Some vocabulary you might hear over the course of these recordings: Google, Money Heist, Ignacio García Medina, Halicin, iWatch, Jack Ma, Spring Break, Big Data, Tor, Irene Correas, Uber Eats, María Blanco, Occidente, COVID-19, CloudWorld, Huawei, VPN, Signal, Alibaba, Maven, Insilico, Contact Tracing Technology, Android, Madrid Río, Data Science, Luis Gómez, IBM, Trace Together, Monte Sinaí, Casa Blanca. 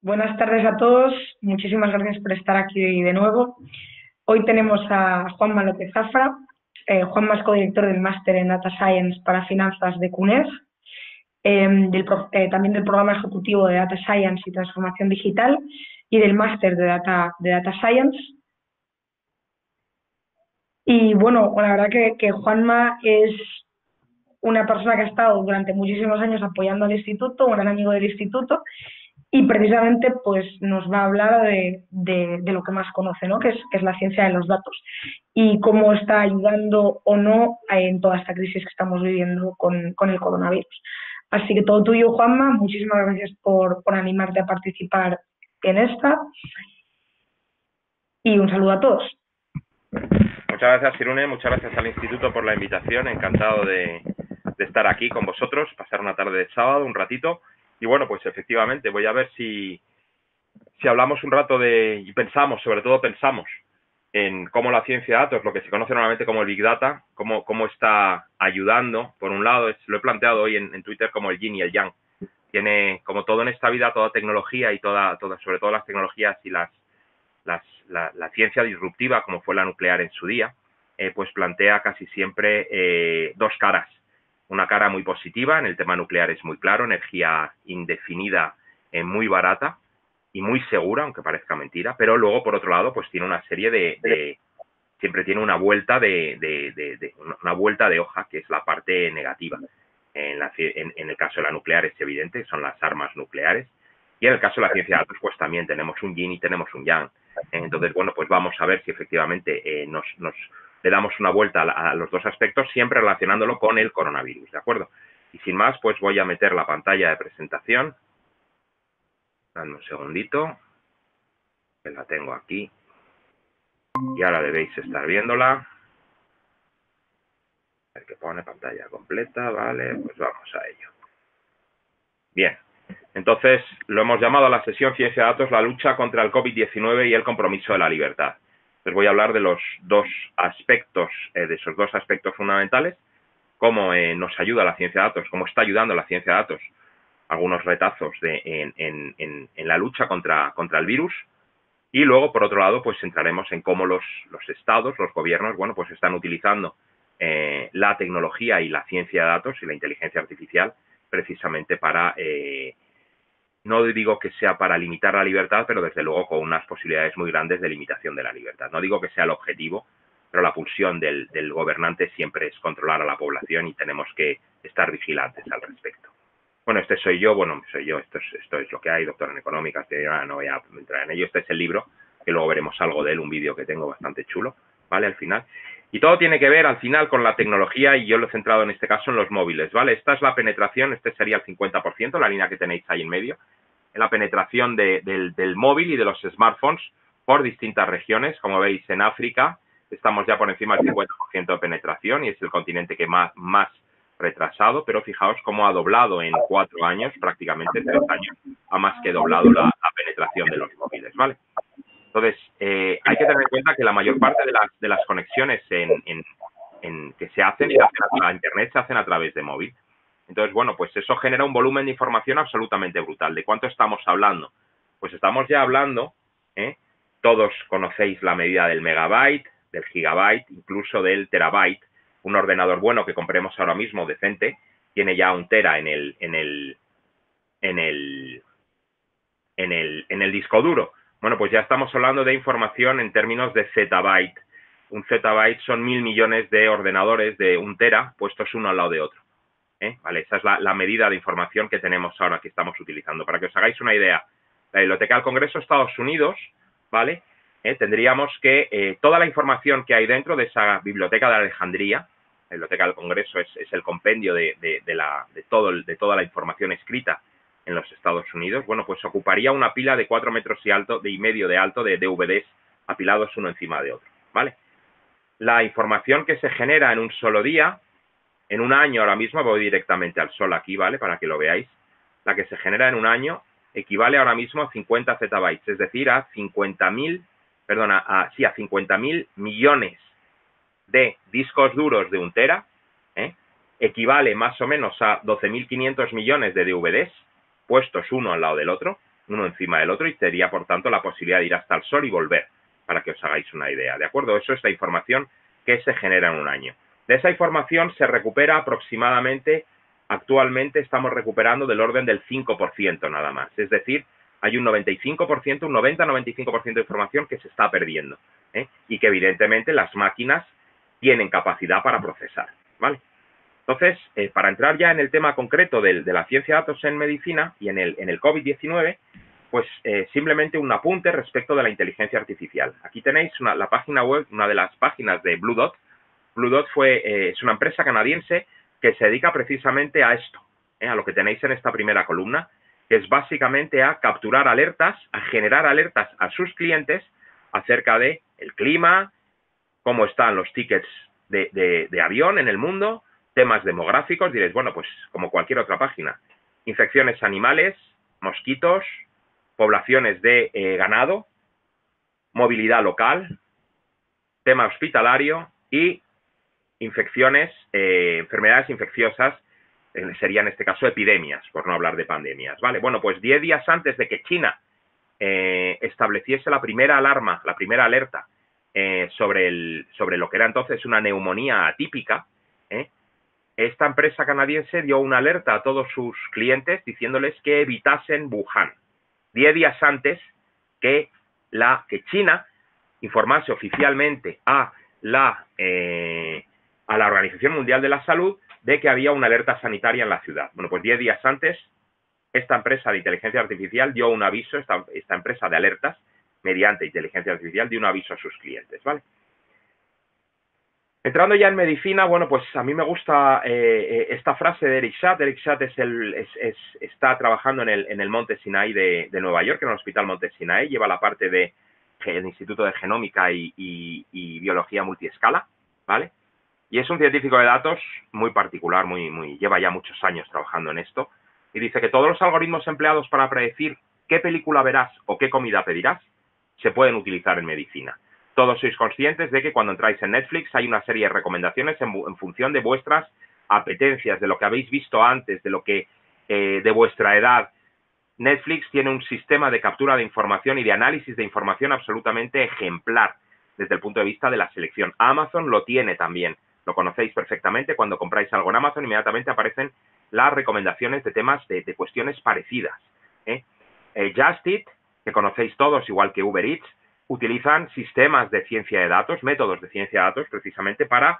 Buenas tardes a todos, muchísimas gracias por estar aquí de nuevo. Hoy tenemos a Juanma López Zafra. Juanma es codirector del Máster en Data Science para Finanzas de CUNEF, también del Programa Ejecutivo de Data Science y Transformación Digital y del Máster de Data Science. Y bueno, la verdad que Juanma es una persona que ha estado durante muchísimos años apoyando al Instituto, un gran amigo del Instituto, y precisamente pues nos va a hablar de lo que más conoce, ¿no? Que es la ciencia de los datos y cómo está ayudando o no en toda esta crisis que estamos viviendo con el coronavirus. Así que todo tuyo, Juanma, muchísimas gracias por animarte a participar en esta y un saludo a todos. Muchas gracias, Sirune, muchas gracias al Instituto por la invitación, encantado de estar aquí con vosotros, pasar una tarde de sábado, un ratito. Y bueno, pues efectivamente, voy a ver si hablamos un rato y pensamos, sobre todo pensamos, en cómo la ciencia de datos, lo que se conoce normalmente como el Big Data, cómo está ayudando. Por un lado, lo he planteado hoy en Twitter como el Yin y el Yang. Tiene, como todo en esta vida, toda tecnología y sobre todo las tecnologías y la ciencia disruptiva, como fue la nuclear en su día, pues plantea casi siempre dos caras. Una cara muy positiva, en el tema nuclear es muy claro, energía indefinida, muy barata y muy segura, aunque parezca mentira, pero luego, por otro lado, pues tiene una serie siempre tiene una vuelta de hoja, que es la parte negativa. En el caso de la nuclear es evidente, son las armas nucleares, y en el caso de la ciencia de datos, pues también tenemos un yin y tenemos un yang. Entonces, bueno, pues vamos a ver si efectivamente le damos una vuelta a los dos aspectos, siempre relacionándolo con el coronavirus, ¿de acuerdo? Y sin más, pues voy a meter la pantalla de presentación. Dame un segundito, que la tengo aquí. Y ahora debéis estar viéndola. El que pone pantalla completa, vale, pues vamos a ello. Bien, entonces lo hemos llamado a la sesión Ciencia de Datos, la lucha contra el COVID-19 y el compromiso de la libertad. Les voy a hablar de los dos aspectos, de esos dos aspectos fundamentales, cómo nos ayuda la ciencia de datos, cómo está ayudando la ciencia de datos, algunos retazos en la lucha contra el virus, y luego, por otro lado, pues entraremos en cómo los estados, los gobiernos, bueno, pues están utilizando la tecnología y la ciencia de datos y la inteligencia artificial precisamente para... No digo que sea para limitar la libertad, pero desde luego con unas posibilidades muy grandes de limitación de la libertad. No digo que sea el objetivo, pero la pulsión del gobernante siempre es controlar a la población y tenemos que estar vigilantes al respecto. Bueno, soy yo, esto es lo que hay, doctor en económicas, no voy a entrar en ello. Este es el libro, que luego veremos algo de él, un vídeo que tengo bastante chulo, ¿vale? Al final. Y todo tiene que ver al final con la tecnología y yo lo he centrado en este caso en los móviles, ¿vale? Esta es la penetración, este sería el 50%, la línea que tenéis ahí en medio, en la penetración del móvil y de los smartphones por distintas regiones. Como veis, en África estamos ya por encima del 50% de penetración y es el continente que más retrasado, pero fijaos cómo ha doblado en 4 años, prácticamente 3 años, ha más que doblado la penetración de los móviles, ¿vale? Entonces, hay que tener en cuenta que la mayor parte de las conexiones que se hacen a Internet se hacen a través de móvil. Entonces, bueno, pues eso genera un volumen de información absolutamente brutal. ¿De cuánto estamos hablando? Pues estamos ya hablando, todos conocéis la medida del megabyte, del gigabyte, incluso del terabyte. Un ordenador bueno que compremos ahora mismo, decente, tiene ya un tera en el disco duro. Bueno, pues ya estamos hablando de información en términos de zettabyte. Un zettabyte son 1000 millones de ordenadores de un tera puestos uno al lado de otro. Vale, esa es la medida de información que tenemos ahora, que estamos utilizando. Para que os hagáis una idea, la Biblioteca del Congreso de Estados Unidos, ¿vale? Tendríamos que toda la información que hay dentro de esa biblioteca de Alejandría, la Biblioteca del Congreso es el compendio de toda la información escrita en los Estados Unidos, bueno, pues ocuparía una pila de 4,5 metros de DVDs apilados uno encima de otro, ¿vale? La información que se genera en un solo día, en un año ahora mismo, voy directamente al sol aquí, ¿vale? Para que lo veáis, la que se genera en un año equivale ahora mismo a 50 zettabytes, es decir, a 50.000 perdona, a 50.000 millones de discos duros de 1 tera, equivale más o menos a 12.500 millones de DVDs puestos uno al lado del otro, uno encima del otro, y sería, por tanto, la posibilidad de ir hasta el sol y volver, para que os hagáis una idea, ¿de acuerdo? Eso es la información que se genera en un año. De esa información se recupera aproximadamente, actualmente estamos recuperando del orden del 5% nada más, es decir, hay un 95%, un 90-95% de información que se está perdiendo, y que evidentemente las máquinas tienen capacidad para procesar, ¿vale? Entonces, para entrar ya en el tema concreto de la ciencia de datos en medicina y en el COVID-19, pues simplemente un apunte respecto de la inteligencia artificial. Aquí tenéis la página web, una de las páginas de Blue Dot. Blue Dot es una empresa canadiense que se dedica precisamente a esto, a lo que tenéis en esta primera columna, que es básicamente a capturar alertas, a generar alertas a sus clientes acerca de el clima, cómo están los tickets de avión en el mundo, temas demográficos. Diréis, bueno, pues como cualquier otra página, infecciones animales, mosquitos, poblaciones de ganado, movilidad local, tema hospitalario y infecciones, enfermedades infecciosas, sería en este caso epidemias, por no hablar de pandemias, ¿vale? Bueno, pues 10 días antes de que China estableciese la primera alarma, la primera alerta sobre lo que era entonces una neumonía atípica, esta empresa canadiense dio una alerta a todos sus clientes diciéndoles que evitasen Wuhan. 10 días antes que China informase oficialmente a la Organización Mundial de la Salud de que había una alerta sanitaria en la ciudad. Bueno, pues 10 días antes, esta empresa de inteligencia artificial dio un aviso, esta empresa de alertas mediante inteligencia artificial dio un aviso a sus clientes, ¿vale? Entrando ya en medicina, bueno, pues a mí me gusta esta frase de Eric Schad. Eric Schad está trabajando en el Monte Sinaí de Nueva York, en el Hospital Monte Sinaí, lleva la parte del Instituto de Genómica y Biología Multiescala, ¿vale? Y es un científico de datos muy particular, lleva ya muchos años trabajando en esto, y dice que todos los algoritmos empleados para predecir qué película verás o qué comida pedirás se pueden utilizar en medicina. Todos sois conscientes de que cuando entráis en Netflix hay una serie de recomendaciones en función de vuestras apetencias, de lo que habéis visto antes, de vuestra edad. Netflix tiene un sistema de captura de información y de análisis de información absolutamente ejemplar desde el punto de vista de la selección. Amazon lo tiene también. Lo conocéis perfectamente, cuando compráis algo en Amazon inmediatamente aparecen las recomendaciones de temas de cuestiones parecidas. Just Eat, que conocéis todos, igual que Uber Eats, utilizan sistemas de ciencia de datos, métodos de ciencia de datos, precisamente para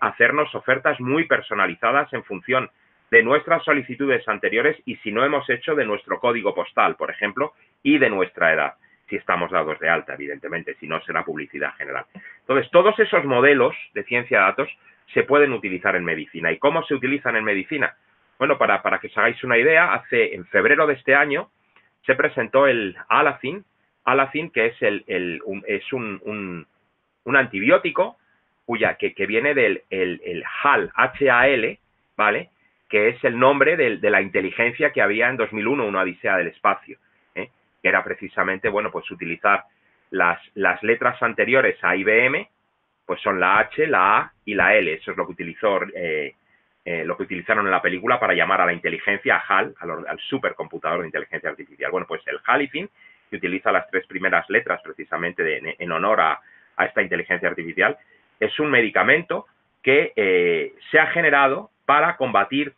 hacernos ofertas muy personalizadas en función de nuestras solicitudes anteriores y, si no hemos hecho, de nuestro código postal, por ejemplo, y de nuestra edad, si estamos dados de alta, evidentemente, si no será publicidad general. Entonces, todos esos modelos de ciencia de datos se pueden utilizar en medicina. ¿Y cómo se utilizan en medicina? Bueno, para que os hagáis una idea, en febrero de este año se presentó el Halicin. Halicin, que es un antibiótico que viene del HAL, H-A-L, ¿vale?, que es el nombre de la inteligencia que había en 2001, una odisea del espacio, que era precisamente, bueno, pues utilizar las letras anteriores a IBM, pues son la H, la A y la L. Eso es lo que utilizaron en la película para llamar a la inteligencia, a HAL, al supercomputador de inteligencia artificial. Bueno, pues el Halicin, que utiliza las tres primeras letras precisamente en honor a esta inteligencia artificial, es un medicamento que se ha generado para combatir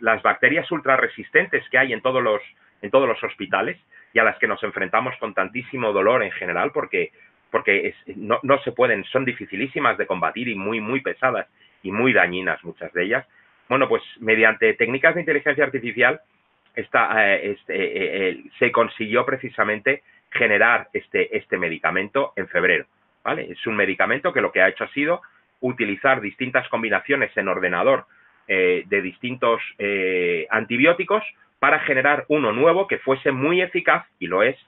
las bacterias ultrarresistentes que hay en todos los hospitales y a las que nos enfrentamos con tantísimo dolor en general porque no se pueden, son dificilísimas de combatir y muy, muy pesadas y muy dañinas muchas de ellas. Bueno, pues mediante técnicas de inteligencia artificial se consiguió precisamente generar este medicamento en febrero, ¿vale? Es un medicamento que lo que ha hecho ha sido utilizar distintas combinaciones en ordenador de distintos antibióticos para generar uno nuevo que fuese muy eficaz, y lo es,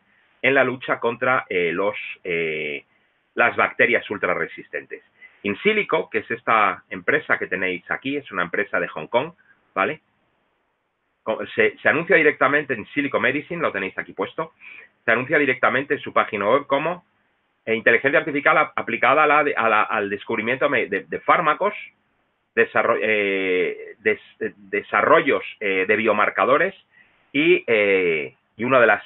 en la lucha contra las bacterias ultrarresistentes. Insilico, que es esta empresa que tenéis aquí, es una empresa de Hong Kong, ¿vale? Se anuncia directamente en Insilico Medicine, lo tenéis aquí puesto, se anuncia directamente en su página web como inteligencia artificial aplicada al descubrimiento de fármacos, desarrollos de biomarcadores y uno de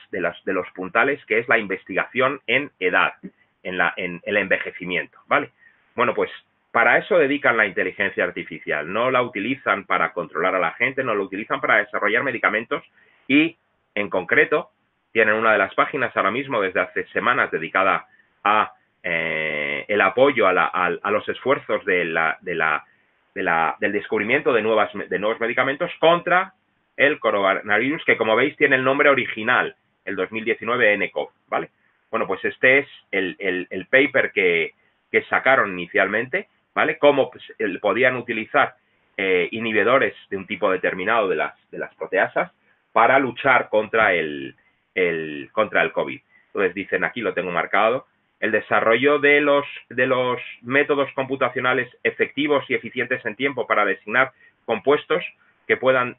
los puntales que es la investigación en edad, en el envejecimiento, ¿vale? Bueno, pues para eso dedican la inteligencia artificial, no la utilizan para controlar a la gente, no la utilizan para desarrollar medicamentos y, en concreto, tienen una de las páginas ahora mismo desde hace semanas dedicada a el apoyo a los esfuerzos del descubrimiento de nuevos medicamentos contra el coronavirus, que como veis tiene el nombre original, el 2019 nCoV, ¿vale? Bueno, pues este es el paper que sacaron inicialmente, ¿vale? Cómo podían utilizar inhibidores de un tipo determinado de las proteasas para luchar contra el COVID. Entonces dicen, aquí lo tengo marcado, el desarrollo de los métodos computacionales efectivos y eficientes en tiempo para designar compuestos que puedan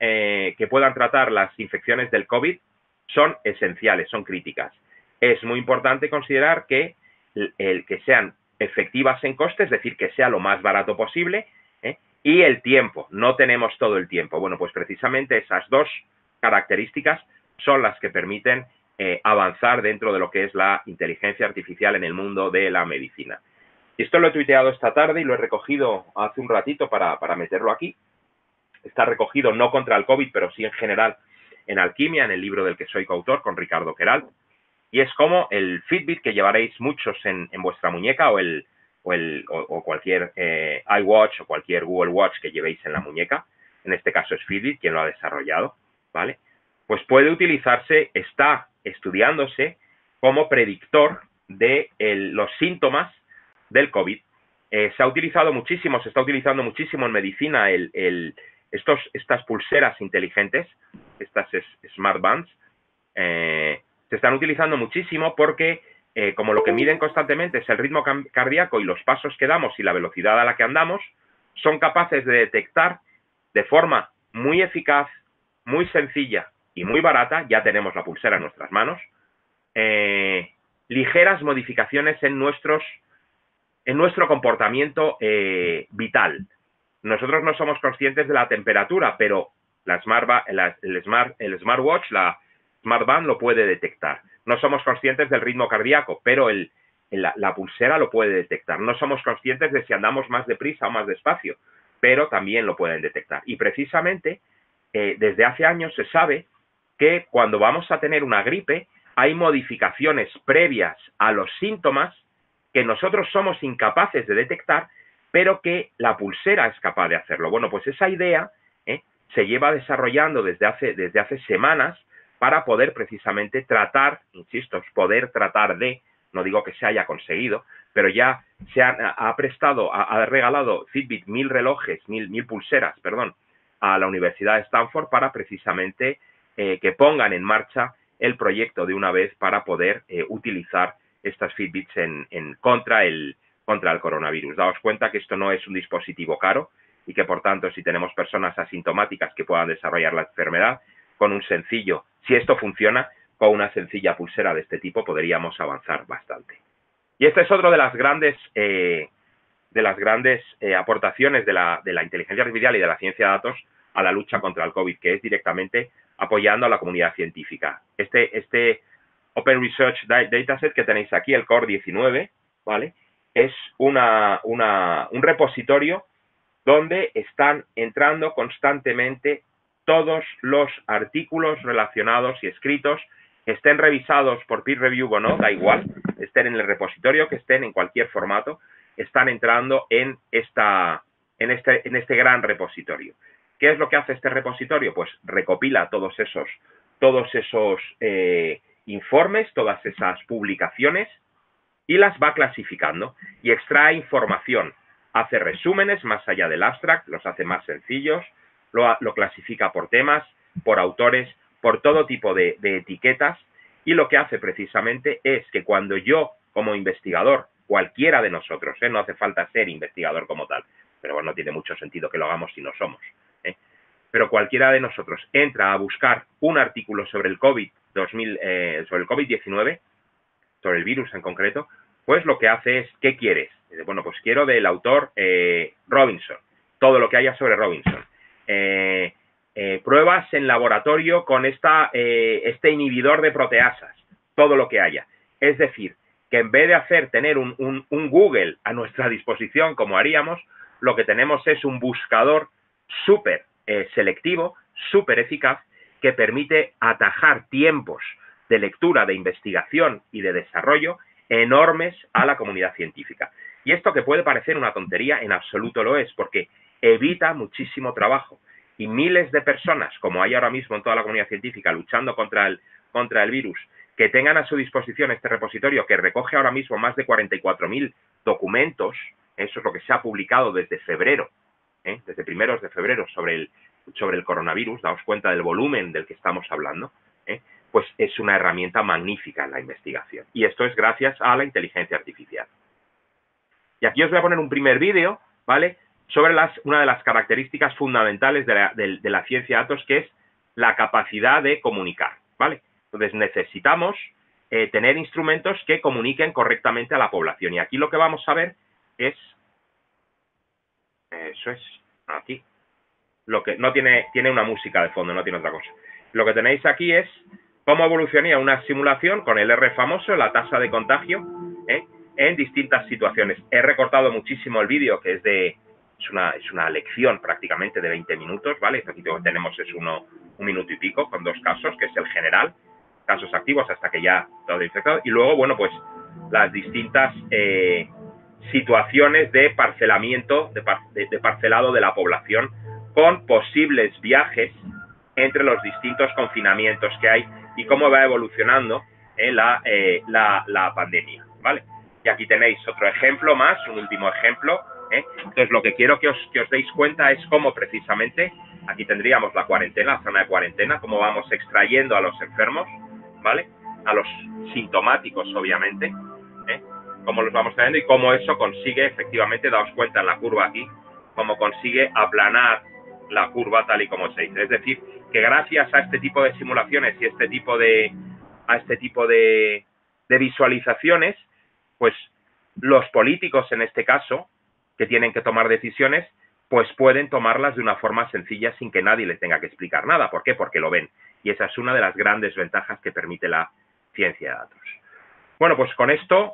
tratar las infecciones del COVID son esenciales, son críticas. Es muy importante considerar que el que sean efectivas en coste, es decir, que sea lo más barato posible, y el tiempo. No tenemos todo el tiempo. Bueno, pues precisamente esas dos características son las que permiten avanzar dentro de lo que es la inteligencia artificial en el mundo de la medicina. Esto lo he tuiteado esta tarde y lo he recogido hace un ratito para meterlo aquí. Está recogido no contra el COVID, pero sí en general en Alquimia, en el libro del que soy coautor con Ricardo Queralt. Y es como el Fitbit que llevaréis muchos en vuestra muñeca o cualquier iWatch o cualquier Google Watch que llevéis en la muñeca. En este caso es Fitbit quien lo ha desarrollado, ¿vale? Pues puede utilizarse, está estudiándose como predictor de los síntomas del COVID. Se ha utilizado muchísimo, se está utilizando muchísimo en medicina estas pulseras inteligentes, estas smart bands, se están utilizando muchísimo porque como lo que miden constantemente es el ritmo cardíaco y los pasos que damos y la velocidad a la que andamos, son capaces de detectar de forma muy eficaz, muy sencilla y muy barata, ya tenemos la pulsera en nuestras manos, ligeras modificaciones en nuestro comportamiento vital. Nosotros no somos conscientes de la temperatura, pero el smartwatch, la Smart Band lo puede detectar. No somos conscientes del ritmo cardíaco, pero la pulsera lo puede detectar. No somos conscientes de si andamos más deprisa o más despacio, pero también lo pueden detectar. Y precisamente desde hace años se sabe que cuando vamos a tener una gripe hay modificaciones previas a los síntomas que nosotros somos incapaces de detectar, pero que la pulsera es capaz de hacerlo. Bueno, pues esa idea se lleva desarrollando desde hace semanas para poder precisamente tratar, insisto, poder tratar de, no digo que se haya conseguido, pero ya ha regalado Fitbit 1000 relojes, 1000 pulseras, perdón, a la Universidad de Stanford para precisamente que pongan en marcha el proyecto de una vez para poder utilizar estas Fitbits contra el coronavirus. Daos cuenta que esto no es un dispositivo caro y que, por tanto, si tenemos personas asintomáticas que puedan desarrollar la enfermedad, con un sencillo, si esto funciona, con una sencilla pulsera de este tipo podríamos avanzar bastante. Y este es otro de las grandes, aportaciones de la inteligencia artificial y de la ciencia de datos a la lucha contra el COVID, que es directamente apoyando a la comunidad científica. Este Open Research Dataset que tenéis aquí, el Core 19, ¿vale? Es un repositorio donde están entrando constantemente todos los artículos relacionados y escritos, estén revisados por peer review o no, da igual, estén en el repositorio, que estén en cualquier formato, están entrando en este gran repositorio. ¿Qué es lo que hace este repositorio? Pues recopila todos esos informes, todas esas publicaciones y las va clasificando y extrae información. Hace resúmenes más allá del abstract, los hace más sencillos, lo clasifica por temas, por autores, por todo tipo de etiquetas, y lo que hace precisamente es que cuando yo, como investigador, cualquiera de nosotros, no hace falta ser investigador como tal, pero bueno, no tiene mucho sentido que lo hagamos si no somos, pero cualquiera de nosotros entra a buscar un artículo sobre el COVID sobre el COVID-19, sobre el virus en concreto, pues lo que hace es, ¿qué quieres? Dice, bueno, pues quiero del autor Robinson, todo lo que haya sobre Robinson. Pruebas en laboratorio con este inhibidor de proteasas, todo lo que haya. Es decir, que en vez de tener un Google a nuestra disposición, como haríamos, lo que tenemos es un buscador súper selectivo, súper eficaz, que permite atajar tiempos de lectura, de investigación y de desarrollo enormes a la comunidad científica. Y esto, que puede parecer una tontería, en absoluto lo es, porque evita muchísimo trabajo. Y miles de personas, como hay ahora mismo en toda la comunidad científica, luchando contra el virus, que tengan a su disposición este repositorio, que recoge ahora mismo más de 44.000 documentos, eso es lo que se ha publicado desde febrero, desde primeros de febrero sobre el coronavirus, daos cuenta del volumen del que estamos hablando, pues es una herramienta magnífica en la investigación. Y esto es gracias a la inteligencia artificial. Y aquí os voy a poner un primer vídeo, ¿vale?, sobre una de las características fundamentales de la ciencia de datos, que es la capacidad de comunicar, ¿vale? Entonces necesitamos tener instrumentos que comuniquen correctamente a la población. Y aquí lo que vamos a ver es, eso es, aquí, lo que no tiene una música de fondo, no tiene otra cosa. Lo que tenéis aquí es cómo evolucionaría una simulación con el R famoso, la tasa de contagio, en distintas situaciones. He recortado muchísimo el vídeo, que es una lección prácticamente de 20 minutos, ¿vale? Aquí tenemos es un minuto y pico con dos casos, que es el general, casos activos hasta que ya todo infectado, y luego, bueno, pues las distintas situaciones de parcelamiento, de parcelado de la población, con posibles viajes entre los distintos confinamientos que hay y cómo va evolucionando la pandemia, ¿vale? Y aquí tenéis otro ejemplo más, un último ejemplo. Entonces, lo que quiero que os deis cuenta es cómo precisamente aquí tendríamos la cuarentena, la zona de cuarentena, cómo vamos extrayendo a los enfermos, ¿vale? A los sintomáticos, obviamente, cómo los vamos trayendo y cómo eso consigue, efectivamente, daos cuenta en la curva aquí, cómo consigue aplanar la curva tal y como se dice. Es decir, que gracias a este tipo de simulaciones y a este tipo de visualizaciones, pues los políticos, en este caso, que tienen que tomar decisiones, pues pueden tomarlas de una forma sencilla sin que nadie les tenga que explicar nada. ¿Por qué? Porque lo ven. Y esa es una de las grandes ventajas que permite la ciencia de datos. Bueno, pues con esto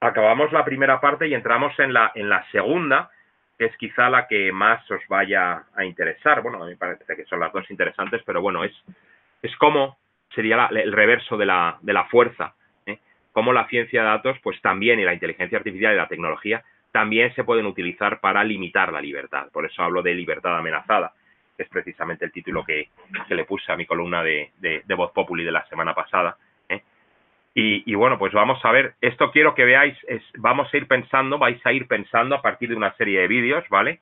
acabamos la primera parte y entramos en la segunda, que es quizá la que más os vaya a interesar. Bueno, a mí me parece que son las dos interesantes, pero bueno, es cómo sería el reverso de la fuerza, cómo la ciencia de datos, pues también, y la inteligencia artificial y la tecnología, también se pueden utilizar para limitar la libertad. Por eso hablo de libertad amenazada, que es precisamente el título que le puse a mi columna de Voz Populi de la semana pasada, Y bueno, pues vamos a ver, esto quiero que veáis, vamos a ir pensando, vais a ir pensando a partir de una serie de vídeos, ¿vale?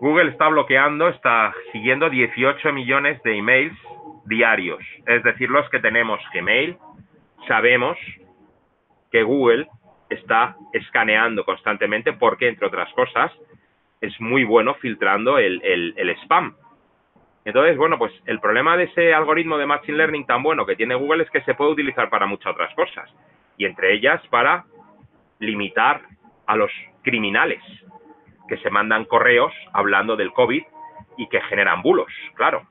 Google está bloqueando, está siguiendo 18 millones de emails diarios. Es decir, los que tenemos Gmail, sabemos que Google está escaneando constantemente porque, entre otras cosas, es muy bueno filtrando el spam. Entonces, bueno, pues el problema de ese algoritmo de Machine Learning tan bueno que tiene Google es que se puede utilizar para muchas otras cosas, y entre ellas para limitar a los criminales que se mandan correos hablando del COVID y que generan bulos. Claro,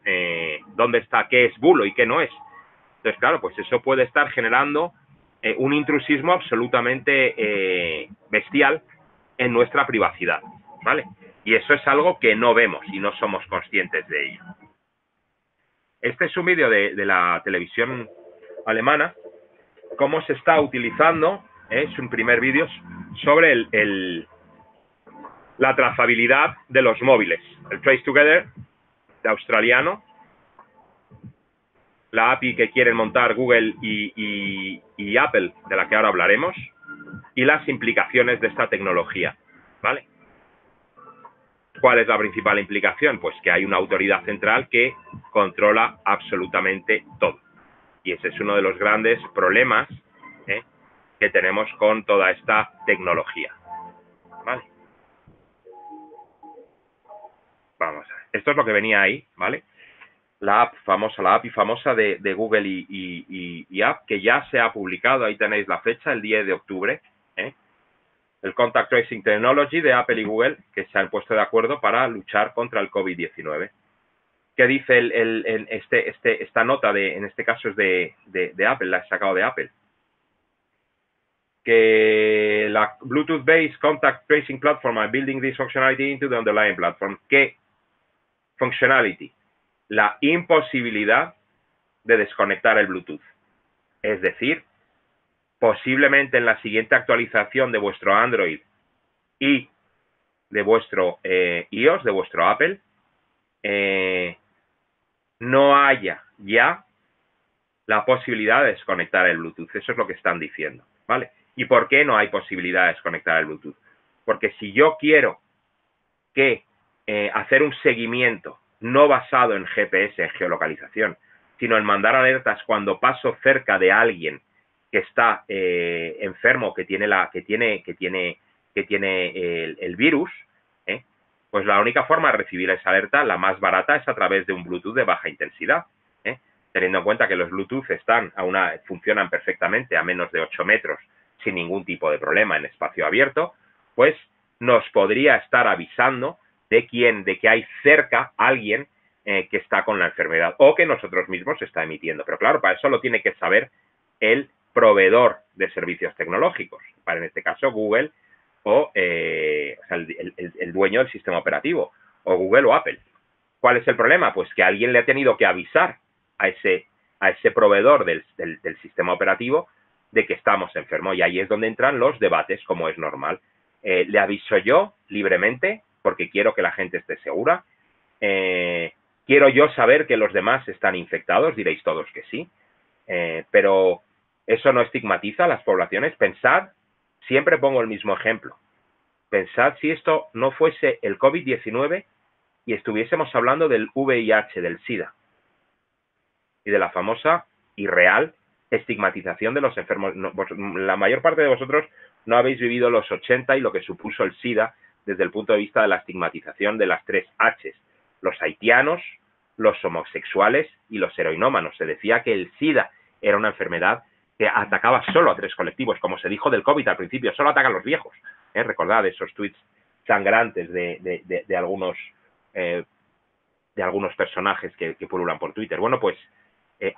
¿dónde está qué es bulo y qué no es? Entonces, claro, pues eso puede estar generando un intrusismo absolutamente bestial en nuestra privacidad, ¿vale? Y eso es algo que no vemos y no somos conscientes de ello. Este es un vídeo de la televisión alemana, cómo se está utilizando, es un primer vídeo sobre la trazabilidad de los móviles. El Trace Together, de australiano, la API que quieren montar Google y Apple, de la que ahora hablaremos, y las implicaciones de esta tecnología, ¿vale? ¿Cuál es la principal implicación? Pues que hay una autoridad central que controla absolutamente todo. Y ese es uno de los grandes problemas que tenemos con toda esta tecnología, ¿vale? Vamos a ver. Esto es lo que venía ahí, ¿vale? la API famosa de Google y App, que ya se ha publicado, ahí tenéis la fecha, el 10 de octubre, ¿eh? El Contact Tracing Technology de Apple y Google, que se han puesto de acuerdo para luchar contra el COVID-19. ¿Qué dice esta nota? En este caso es de Apple, la he sacado de Apple. Que la Bluetooth-based Contact Tracing Platform and building this functionality into the underlying platform. ¿Qué functionality? La imposibilidad de desconectar el Bluetooth. Es decir, posiblemente en la siguiente actualización de vuestro Android y de vuestro iOS, de vuestro Apple, no haya ya la posibilidad de desconectar el Bluetooth. Eso es lo que están diciendo, ¿vale? ¿Y por qué no hay posibilidad de desconectar el Bluetooth? Porque si yo quiero que hacer un seguimiento, no basado en GPS, en geolocalización, sino en mandar alertas cuando paso cerca de alguien que está enfermo, que tiene el virus, pues la única forma de recibir esa alerta, la más barata, es a través de un Bluetooth de baja intensidad, teniendo en cuenta que los Bluetooth funcionan perfectamente a menos de 8 metros sin ningún tipo de problema en espacio abierto, pues nos podría estar avisando de que hay cerca alguien que está con la enfermedad o que nosotros mismos está emitiendo. Pero claro, para eso lo tiene que saber el proveedor de servicios tecnológicos, para en este caso Google o sea, el dueño del sistema operativo, o Google o Apple. ¿Cuál es el problema? Pues que alguien le ha tenido que avisar a ese proveedor del sistema operativo de que estamos enfermos, y ahí es donde entran los debates, como es normal. ¿Le aviso yo libremente porque quiero que la gente esté segura? ¿Quiero yo saber que los demás están infectados? Diréis todos que sí. Pero eso no estigmatiza a las poblaciones. Pensad, siempre pongo el mismo ejemplo, pensad si esto no fuese el COVID-19 y estuviésemos hablando del VIH, del SIDA, y de la famosa y real estigmatización de los enfermos. La mayor parte de vosotros no habéis vivido los 80 y lo que supuso el SIDA, desde el punto de vista de la estigmatización de las 3 Hs, los haitianos, los homosexuales y los heroinómanos. Se decía que el SIDA era una enfermedad que atacaba solo a 3 colectivos, como se dijo del COVID al principio, solo ataca a los viejos. Recordad esos tuits sangrantes de algunos personajes que pululan por Twitter. Bueno, pues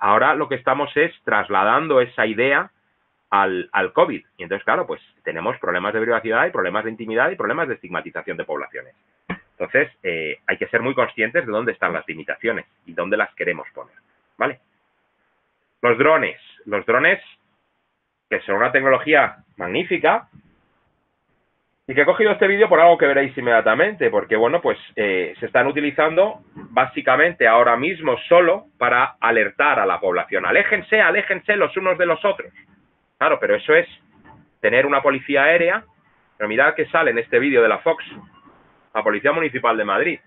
ahora lo que estamos es trasladando esa idea al COVID. Y entonces, claro, pues tenemos problemas de privacidad y problemas de intimidad y problemas de estigmatización de poblaciones. Entonces, hay que ser muy conscientes de dónde están las limitaciones y dónde las queremos poner, ¿vale? Los drones, que son una tecnología magnífica, y que he cogido este vídeo por algo que veréis inmediatamente, porque, bueno, pues se están utilizando básicamente ahora mismo solo para alertar a la población. Aléjense, aléjense los unos de los otros. Claro, pero eso es tener una policía aérea. Pero mirad que sale en este vídeo de la Fox, la Policía Municipal de Madrid,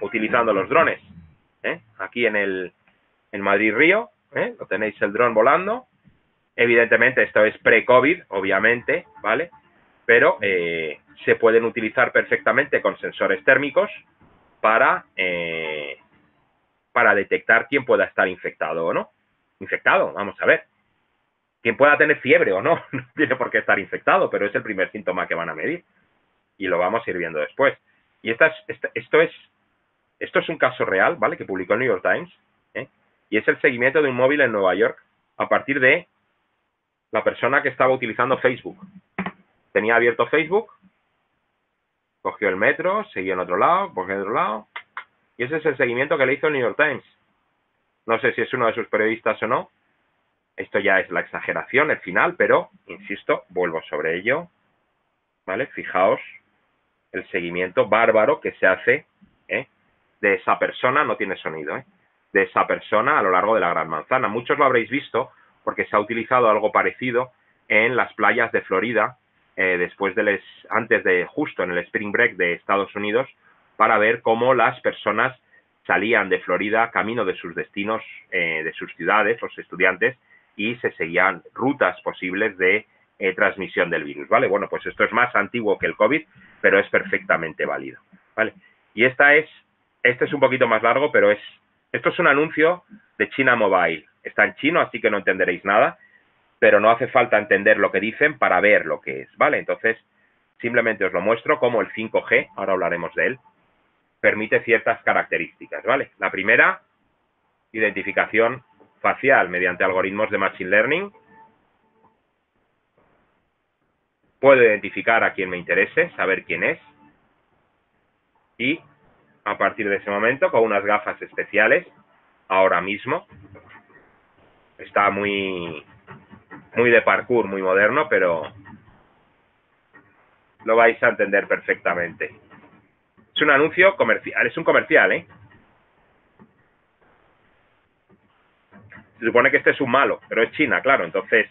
utilizando los drones. Aquí en Madrid Río, lo tenéis el dron volando. Evidentemente esto es pre-COVID, obviamente, ¿vale? Pero se pueden utilizar perfectamente con sensores térmicos para detectar quién pueda estar infectado o no. Infectado, vamos a ver. Quien pueda tener fiebre o no, no tiene por qué estar infectado, pero es el primer síntoma que van a medir. Y lo vamos a ir viendo después. Y esto es un caso real, ¿vale? Que publicó el New York Times. Y es el seguimiento de un móvil en Nueva York a partir de la persona que estaba utilizando Facebook. Tenía abierto Facebook, cogió el metro, siguió en otro lado, cogió en otro lado. Y ese es el seguimiento que le hizo el New York Times. No sé si es uno de sus periodistas o no. Esto ya es la exageración, el final, pero, insisto, vuelvo sobre ello, ¿vale? Fijaos el seguimiento bárbaro que se hace de esa persona, no tiene sonido, de esa persona a lo largo de la Gran Manzana. Muchos lo habréis visto porque se ha utilizado algo parecido en las playas de Florida, justo en el Spring Break de Estados Unidos, para ver cómo las personas salían de Florida camino de sus destinos, de sus ciudades, los estudiantes, y se seguían rutas posibles de transmisión del virus, ¿vale? Bueno, pues esto es más antiguo que el COVID, pero es perfectamente válido, ¿vale? Y este es un poquito más largo, pero es Esto es un anuncio de China Mobile. Está en chino, así que no entenderéis nada, pero no hace falta entender lo que dicen para ver lo que es, ¿vale? Entonces, simplemente os lo muestro como el 5G, ahora hablaremos de él, permite ciertas características, ¿vale? La primera, identificación facial mediante algoritmos de Machine Learning. Puedo identificar a quien me interese, saber quién es. Y a partir de ese momento, con unas gafas especiales, ahora mismo, está muy de parkour, muy moderno, pero lo vais a entender perfectamente. Es un anuncio comercial, es un comercial, ¿eh? Se supone que este es un malo, pero es China, claro, entonces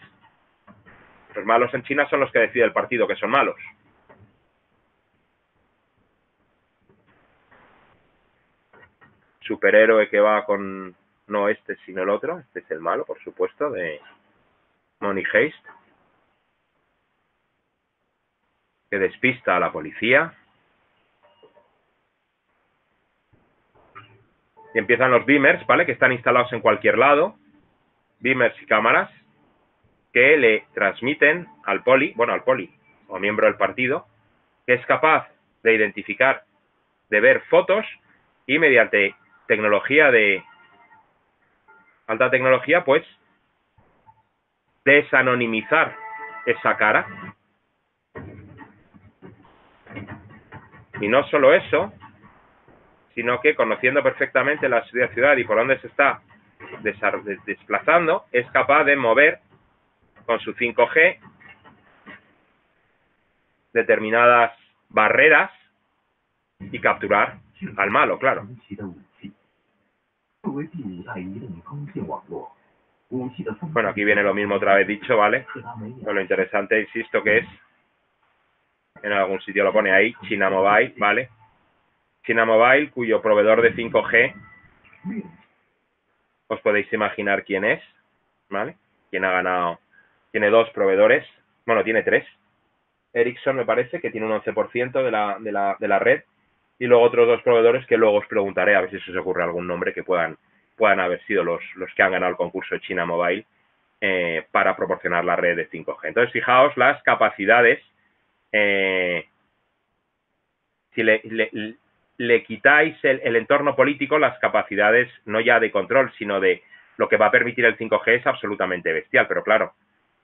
los malos en China son los que decide el partido que son malos. Superhéroe que va con, no este sino el otro, este es el malo, por supuesto, de Money Heist, que despista a la policía. Y empiezan los beamers, ¿vale? Que están instalados en cualquier lado, beamers y cámaras, que le transmiten al poli, bueno, al poli, o miembro del partido, que es capaz de identificar, de ver fotos, y mediante tecnología de alta tecnología, pues, desanonimizar esa cara. Y no solo eso, sino que conociendo perfectamente la ciudad y por dónde se está desplazando, es capaz de mover con su 5G determinadas barreras y capturar al malo, claro. Bueno, aquí viene lo mismo otra vez dicho, ¿vale? Pero lo interesante, insisto, que es, en algún sitio lo pone ahí, China Mobile, ¿vale? China Mobile, cuyo proveedor de 5G, os podéis imaginar quién es, ¿vale? Quién ha ganado, tiene dos proveedores, bueno, tiene tres. Ericsson, me parece, que tiene un 11% de la red, y luego otros dos proveedores que luego os preguntaré, a ver si se os ocurre algún nombre que puedan haber sido los que han ganado el concurso de China Mobile para proporcionar la red de 5G. Entonces, fijaos las capacidades. Si le quitáis el entorno político, las capacidades no ya de control, sino de lo que va a permitir el 5G es absolutamente bestial. Pero claro,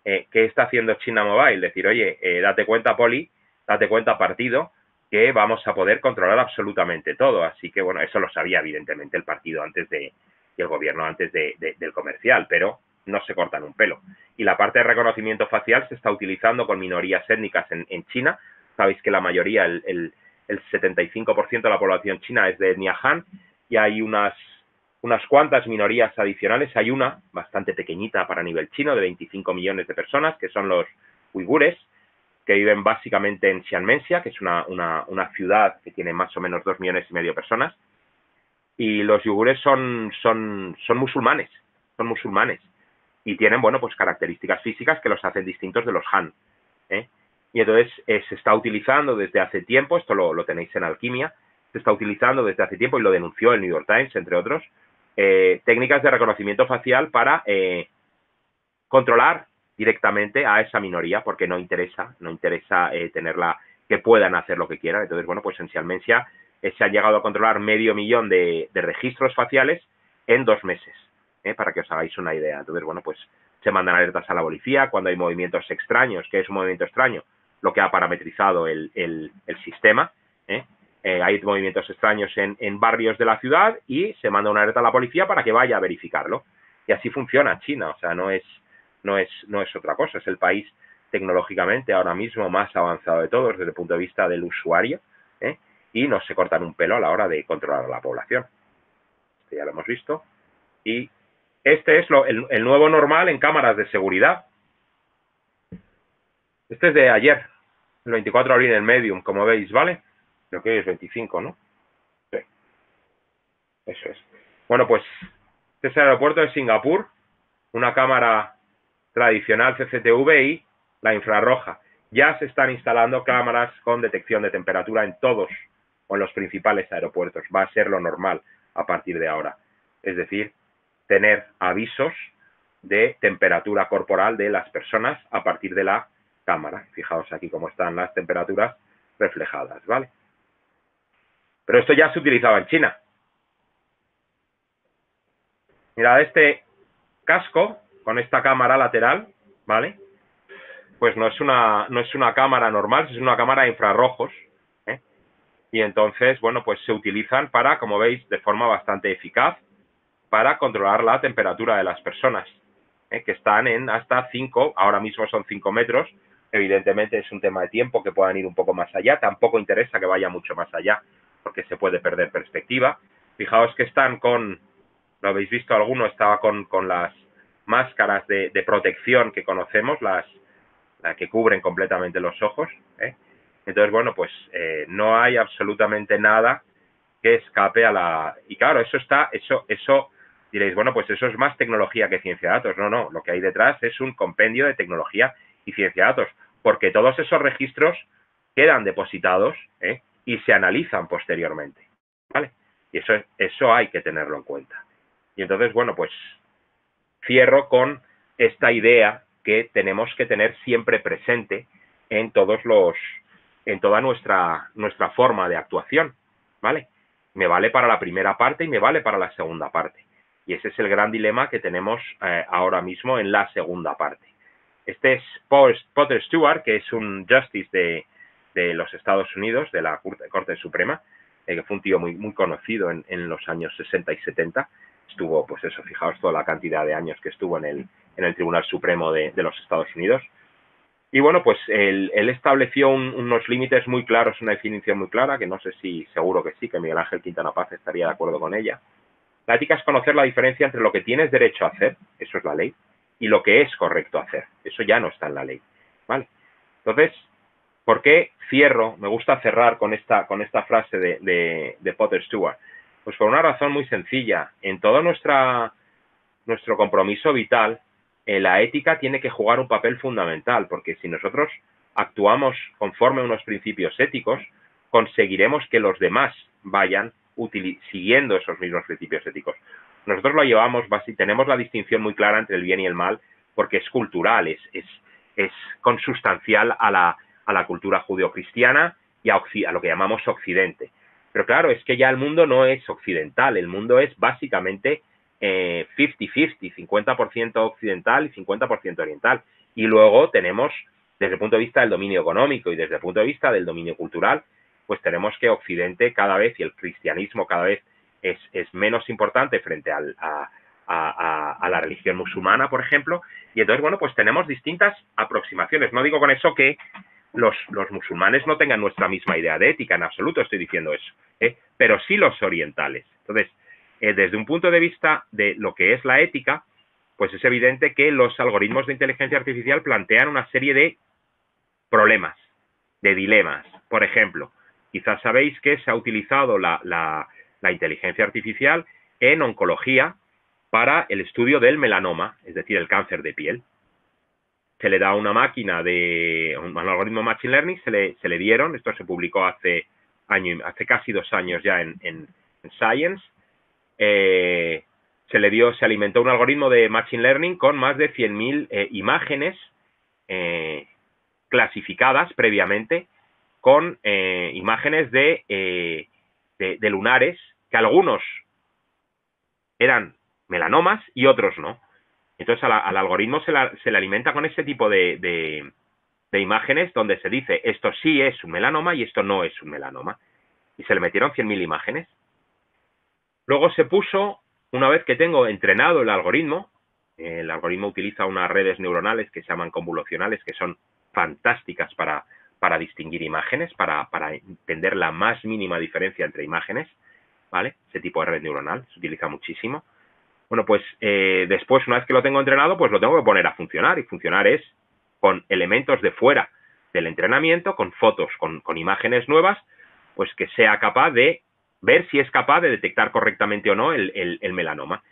¿qué está haciendo China Mobile? Decir, oye, date cuenta, poli, date cuenta, partido, que vamos a poder controlar absolutamente todo. Así que, bueno, eso lo sabía evidentemente el partido antes de, y el gobierno antes del comercial, pero no se cortan un pelo. Y la parte de reconocimiento facial se está utilizando con minorías étnicas en China. Sabéis que la mayoría, el 75% de la población china es de etnia Han, y hay unas cuantas minorías adicionales. Hay una bastante pequeñita para nivel chino, de 25 millones de personas, que son los uigures, que viven básicamente en Xianmenxia, que es una ciudad que tiene más o menos 2,5 millones de personas. Y los uigures son musulmanes y tienen, bueno, pues características físicas que los hacen distintos de los Han, ¿eh? Y entonces se está utilizando desde hace tiempo, esto lo tenéis en Alquimia, se está utilizando desde hace tiempo, y lo denunció el New York Times, entre otros, técnicas de reconocimiento facial para controlar directamente a esa minoría, porque no interesa tenerla, que puedan hacer lo que quieran. Entonces, bueno, pues en Xianmenxia se han llegado a controlar 500,000 de registros faciales en 2 meses, para que os hagáis una idea. Entonces, bueno, pues se mandan alertas a la policía cuando hay movimientos extraños. ¿Qué es un movimiento extraño? Lo que ha parametrizado el sistema, ¿eh? Hay movimientos extraños en barrios de la ciudad y se manda una alerta a la policía para que vaya a verificarlo. Y así funciona China, o sea, no es otra cosa. Es el país tecnológicamente ahora mismo más avanzado de todos desde el punto de vista del usuario, ¿eh? Y no se cortan un pelo a la hora de controlar a la población. Este ya lo hemos visto. Y este es el nuevo normal en cámaras de seguridad. Este es de ayer, el 24 de abril en el Medium, como veis, ¿vale? Creo que hoy es 25, ¿no? Sí. Eso es. Bueno, pues este es el aeropuerto de Singapur. Una cámara tradicional CCTV y la infrarroja. Ya se están instalando cámaras con detección de temperatura en todos o en los principales aeropuertos. Va a ser lo normal a partir de ahora. es decir, tener avisos de temperatura corporal de las personas a partir de la cámara. Fijaos aquí cómo están las temperaturas reflejadas, ¿vale? Pero esto ya se utilizaba en China. Mirad, este casco con esta cámara lateral, ¿vale? Pues no es una cámara normal, es una cámara de infrarrojos, ¿eh? Y entonces, bueno, pues se utilizan para, como veis, de forma bastante eficaz, para controlar la temperatura de las personas, ¿eh? Que están en hasta 5, ahora mismo son 5 metros, evidentemente es un tema de tiempo que puedan ir un poco más allá, tampoco interesa que vaya mucho más allá, porque se puede perder perspectiva. Fijaos que están con, lo habéis visto alguno, estaba con las máscaras de protección que conocemos, las que cubren completamente los ojos, ¿eh? Entonces, bueno, pues no hay absolutamente nada que escape a la... Y claro, eso diréis, bueno, pues eso es más tecnología que ciencia de datos. No, no, lo que hay detrás es un compendio de tecnología y ciencia de datos, porque todos esos registros quedan depositados, ¿eh? Y se analizan posteriormente, ¿vale? Y eso hay que tenerlo en cuenta. Y entonces, bueno, pues cierro con esta idea que tenemos que tener siempre presente en toda nuestra forma de actuación, ¿vale? Me vale para la primera parte y me vale para la segunda parte. Y ese es el gran dilema que tenemos ahora mismo en la segunda parte. Este es Potter Stewart, que es un justice de los Estados Unidos, de la Corte Suprema, que fue un tío muy, muy conocido en los años 60 y 70. Estuvo, pues eso, fijaos toda la cantidad de años que estuvo en el Tribunal Supremo de los Estados Unidos. Y bueno, pues él estableció unos límites muy claros, una definición muy clara, que no sé si, seguro que sí, que Miguel Ángel Quintana Paz estaría de acuerdo con ella. La ética es conocer la diferencia entre lo que tienes derecho a hacer, eso es la ley, y lo que es correcto hacer, eso ya no está en la ley, ¿vale? Entonces, ¿por qué cierro? Me gusta cerrar con esta frase de Potter Stewart. Pues por una razón muy sencilla. En todo nuestro compromiso vital, la ética tiene que jugar un papel fundamental, porque si nosotros actuamos conforme a unos principios éticos, conseguiremos que los demás vayan siguiendo esos mismos principios éticos. Nosotros lo llevamos, tenemos la distinción muy clara entre el bien y el mal, porque es cultural, es consustancial a la cultura judeocristiana y a lo que llamamos Occidente. Pero claro, es que ya el mundo no es occidental, el mundo es básicamente 50-50, 50% occidental y 50% oriental. Y luego tenemos, desde el punto de vista del dominio económico y desde el punto de vista del dominio cultural, pues tenemos que Occidente cada vez, y el cristianismo cada vez es menos importante frente a la religión musulmana, por ejemplo. Y entonces, bueno, pues tenemos distintas aproximaciones. No digo con eso que los musulmanes no tengan nuestra misma idea de ética, en absoluto estoy diciendo eso, ¿eh? Pero sí los orientales. Entonces, desde un punto de vista de lo que es la ética, pues es evidente que los algoritmos de inteligencia artificial plantean una serie de problemas, de dilemas. Por ejemplo, quizás sabéis que se ha utilizado la inteligencia artificial en oncología para el estudio del melanoma, es decir, el cáncer de piel. Se le da una máquina de un algoritmo Machine Learning, se le dieron, esto se publicó hace casi 2 años ya en Science, se alimentó un algoritmo de Machine Learning con más de 100.000 imágenes clasificadas previamente con imágenes de lunares, que algunos eran melanomas y otros no. Entonces, al algoritmo se le alimenta con ese tipo de imágenes donde se dice esto sí es un melanoma y esto no es un melanoma. Y se le metieron 100.000 imágenes. Luego se puso, una vez que tengo entrenado el algoritmo utiliza unas redes neuronales que se llaman convolucionales, que son fantásticas para distinguir imágenes, para entender la más mínima diferencia entre imágenes, ¿vale? Ese tipo de red neuronal se utiliza muchísimo. Bueno, pues después, una vez que lo tengo entrenado, pues lo tengo que poner a funcionar. Y funcionar es con elementos de fuera del entrenamiento, con fotos, con imágenes nuevas, pues que sea capaz de ver si es capaz de detectar correctamente o no el melanoma.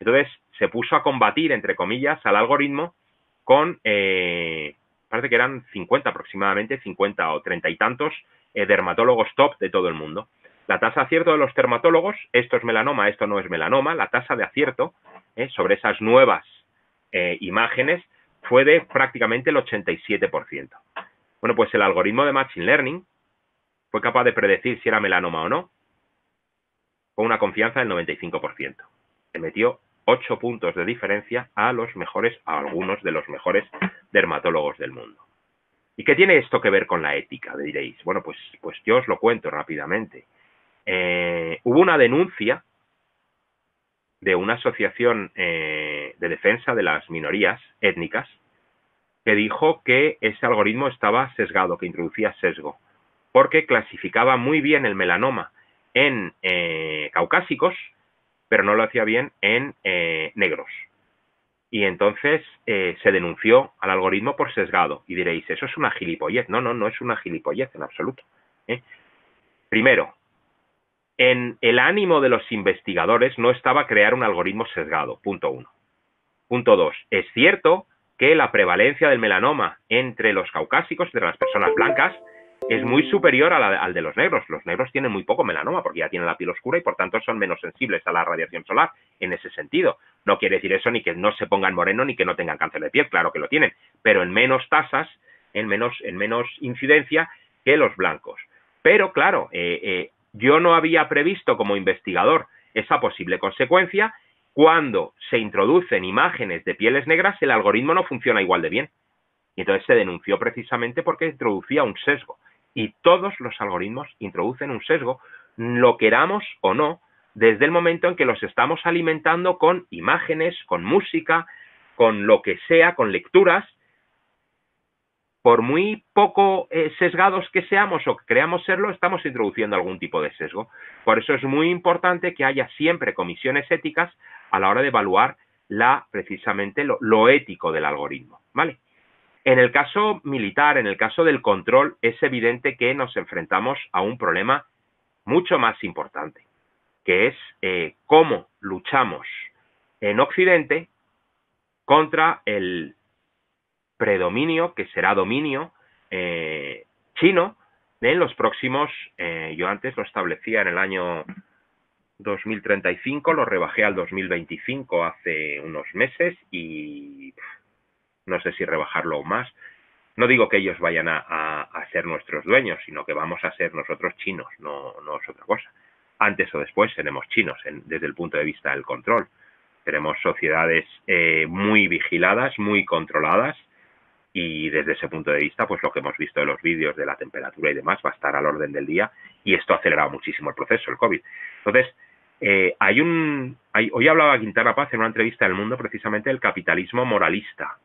Entonces, se puso a combatir, entre comillas, al algoritmo con, parece que eran 50 aproximadamente, 50 o 30 y tantos dermatólogos top de todo el mundo. La tasa de acierto de los dermatólogos, esto es melanoma, esto no es melanoma, la tasa de acierto sobre esas nuevas imágenes fue de prácticamente el 87%. Bueno, pues el algoritmo de Machine Learning fue capaz de predecir si era melanoma o no, con una confianza del 95%. Le metió 8 puntos de diferencia a los mejores, a algunos de los mejores dermatólogos del mundo. ¿Y qué tiene esto que ver con la ética? Me diréis. Bueno, pues yo os lo cuento rápidamente. Hubo una denuncia de una asociación de defensa de las minorías étnicas que dijo que ese algoritmo estaba sesgado, que introducía sesgo, porque clasificaba muy bien el melanoma en caucásicos, pero no lo hacía bien en negros. Y entonces se denunció al algoritmo por sesgado. Y diréis, eso es una gilipollez. No, no, no es una gilipollez en absoluto. Primero, en el ánimo de los investigadores no estaba crear un algoritmo sesgado, punto uno. Punto dos, es cierto que la prevalencia del melanoma entre los caucásicos, entre las personas blancas, es muy superior al de los negros. Los negros tienen muy poco melanoma porque ya tienen la piel oscura y por tanto son menos sensibles a la radiación solar en ese sentido. No quiere decir eso ni que no se pongan moreno ni que no tengan cáncer de piel, claro que lo tienen, pero en menos tasas, en menos incidencia que los blancos. Pero claro, yo no había previsto como investigador esa posible consecuencia. Cuando se introducen imágenes de pieles negras, el algoritmo no funciona igual de bien. Y entonces se denunció precisamente porque introducía un sesgo. Y todos los algoritmos introducen un sesgo, lo queramos o no, desde el momento en que los estamos alimentando con imágenes, con música, con lo que sea, con lecturas. Por muy poco sesgados que seamos o que creamos serlo, estamos introduciendo algún tipo de sesgo. Por eso es muy importante que haya siempre comisiones éticas a la hora de evaluar precisamente lo ético del algoritmo, ¿vale? En el caso militar, en el caso del control, es evidente que nos enfrentamos a un problema mucho más importante, que es cómo luchamos en Occidente contra el predominio, que será dominio chino, en los próximos, yo antes lo establecía en el año 2035, lo rebajé al 2025 hace unos meses y no sé si rebajarlo aún más. No digo que ellos vayan a ser nuestros dueños, sino que vamos a ser nosotros chinos, no es otra cosa. Antes o después seremos chinos desde el punto de vista del control. Seremos sociedades muy vigiladas, muy controladas, y desde ese punto de vista, pues lo que hemos visto en los vídeos de la temperatura y demás va a estar al orden del día, y esto ha acelerado muchísimo el proceso, el COVID. Entonces, hoy hablaba Quintana Paz en una entrevista del Mundo precisamente del capitalismo moralista.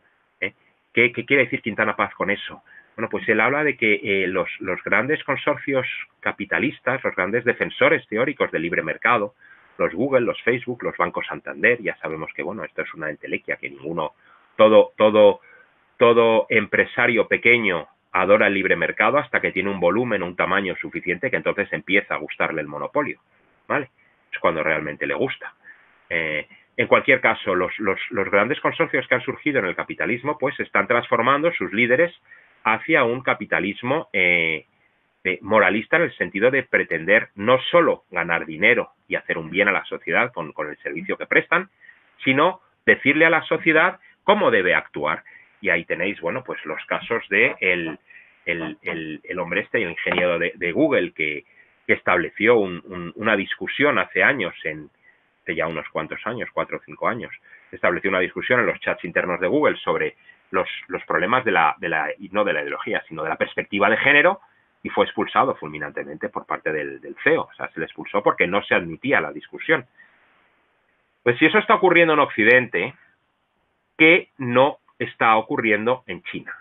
¿Qué quiere decir Quintana Paz con eso? Bueno, pues él habla de que los grandes consorcios capitalistas, los grandes defensores teóricos del libre mercado, los Google, los Facebook, los bancos Santander, ya sabemos que, bueno, esto es una entelequia, que todo empresario pequeño adora el libre mercado hasta que tiene un volumen o un tamaño suficiente que entonces empieza a gustarle el monopolio, ¿vale? Es cuando realmente le gusta. En cualquier caso, los grandes consorcios que han surgido en el capitalismo pues están transformando sus líderes hacia un capitalismo moralista en el sentido de pretender no solo ganar dinero y hacer un bien a la sociedad con el servicio que prestan, sino decirle a la sociedad cómo debe actuar. Y ahí tenéis, bueno, pues los casos de el hombre este, el ingeniero de Google, que estableció una discusión hace años ya unos cuantos años, 4 o 5 años, estableció una discusión en los chats internos de Google sobre los problemas no de la ideología, sino de la perspectiva de género, y fue expulsado fulminantemente por parte del CEO. O sea, se le expulsó porque no se admitía la discusión. Pues si eso está ocurriendo en Occidente, ¿qué no está ocurriendo en China?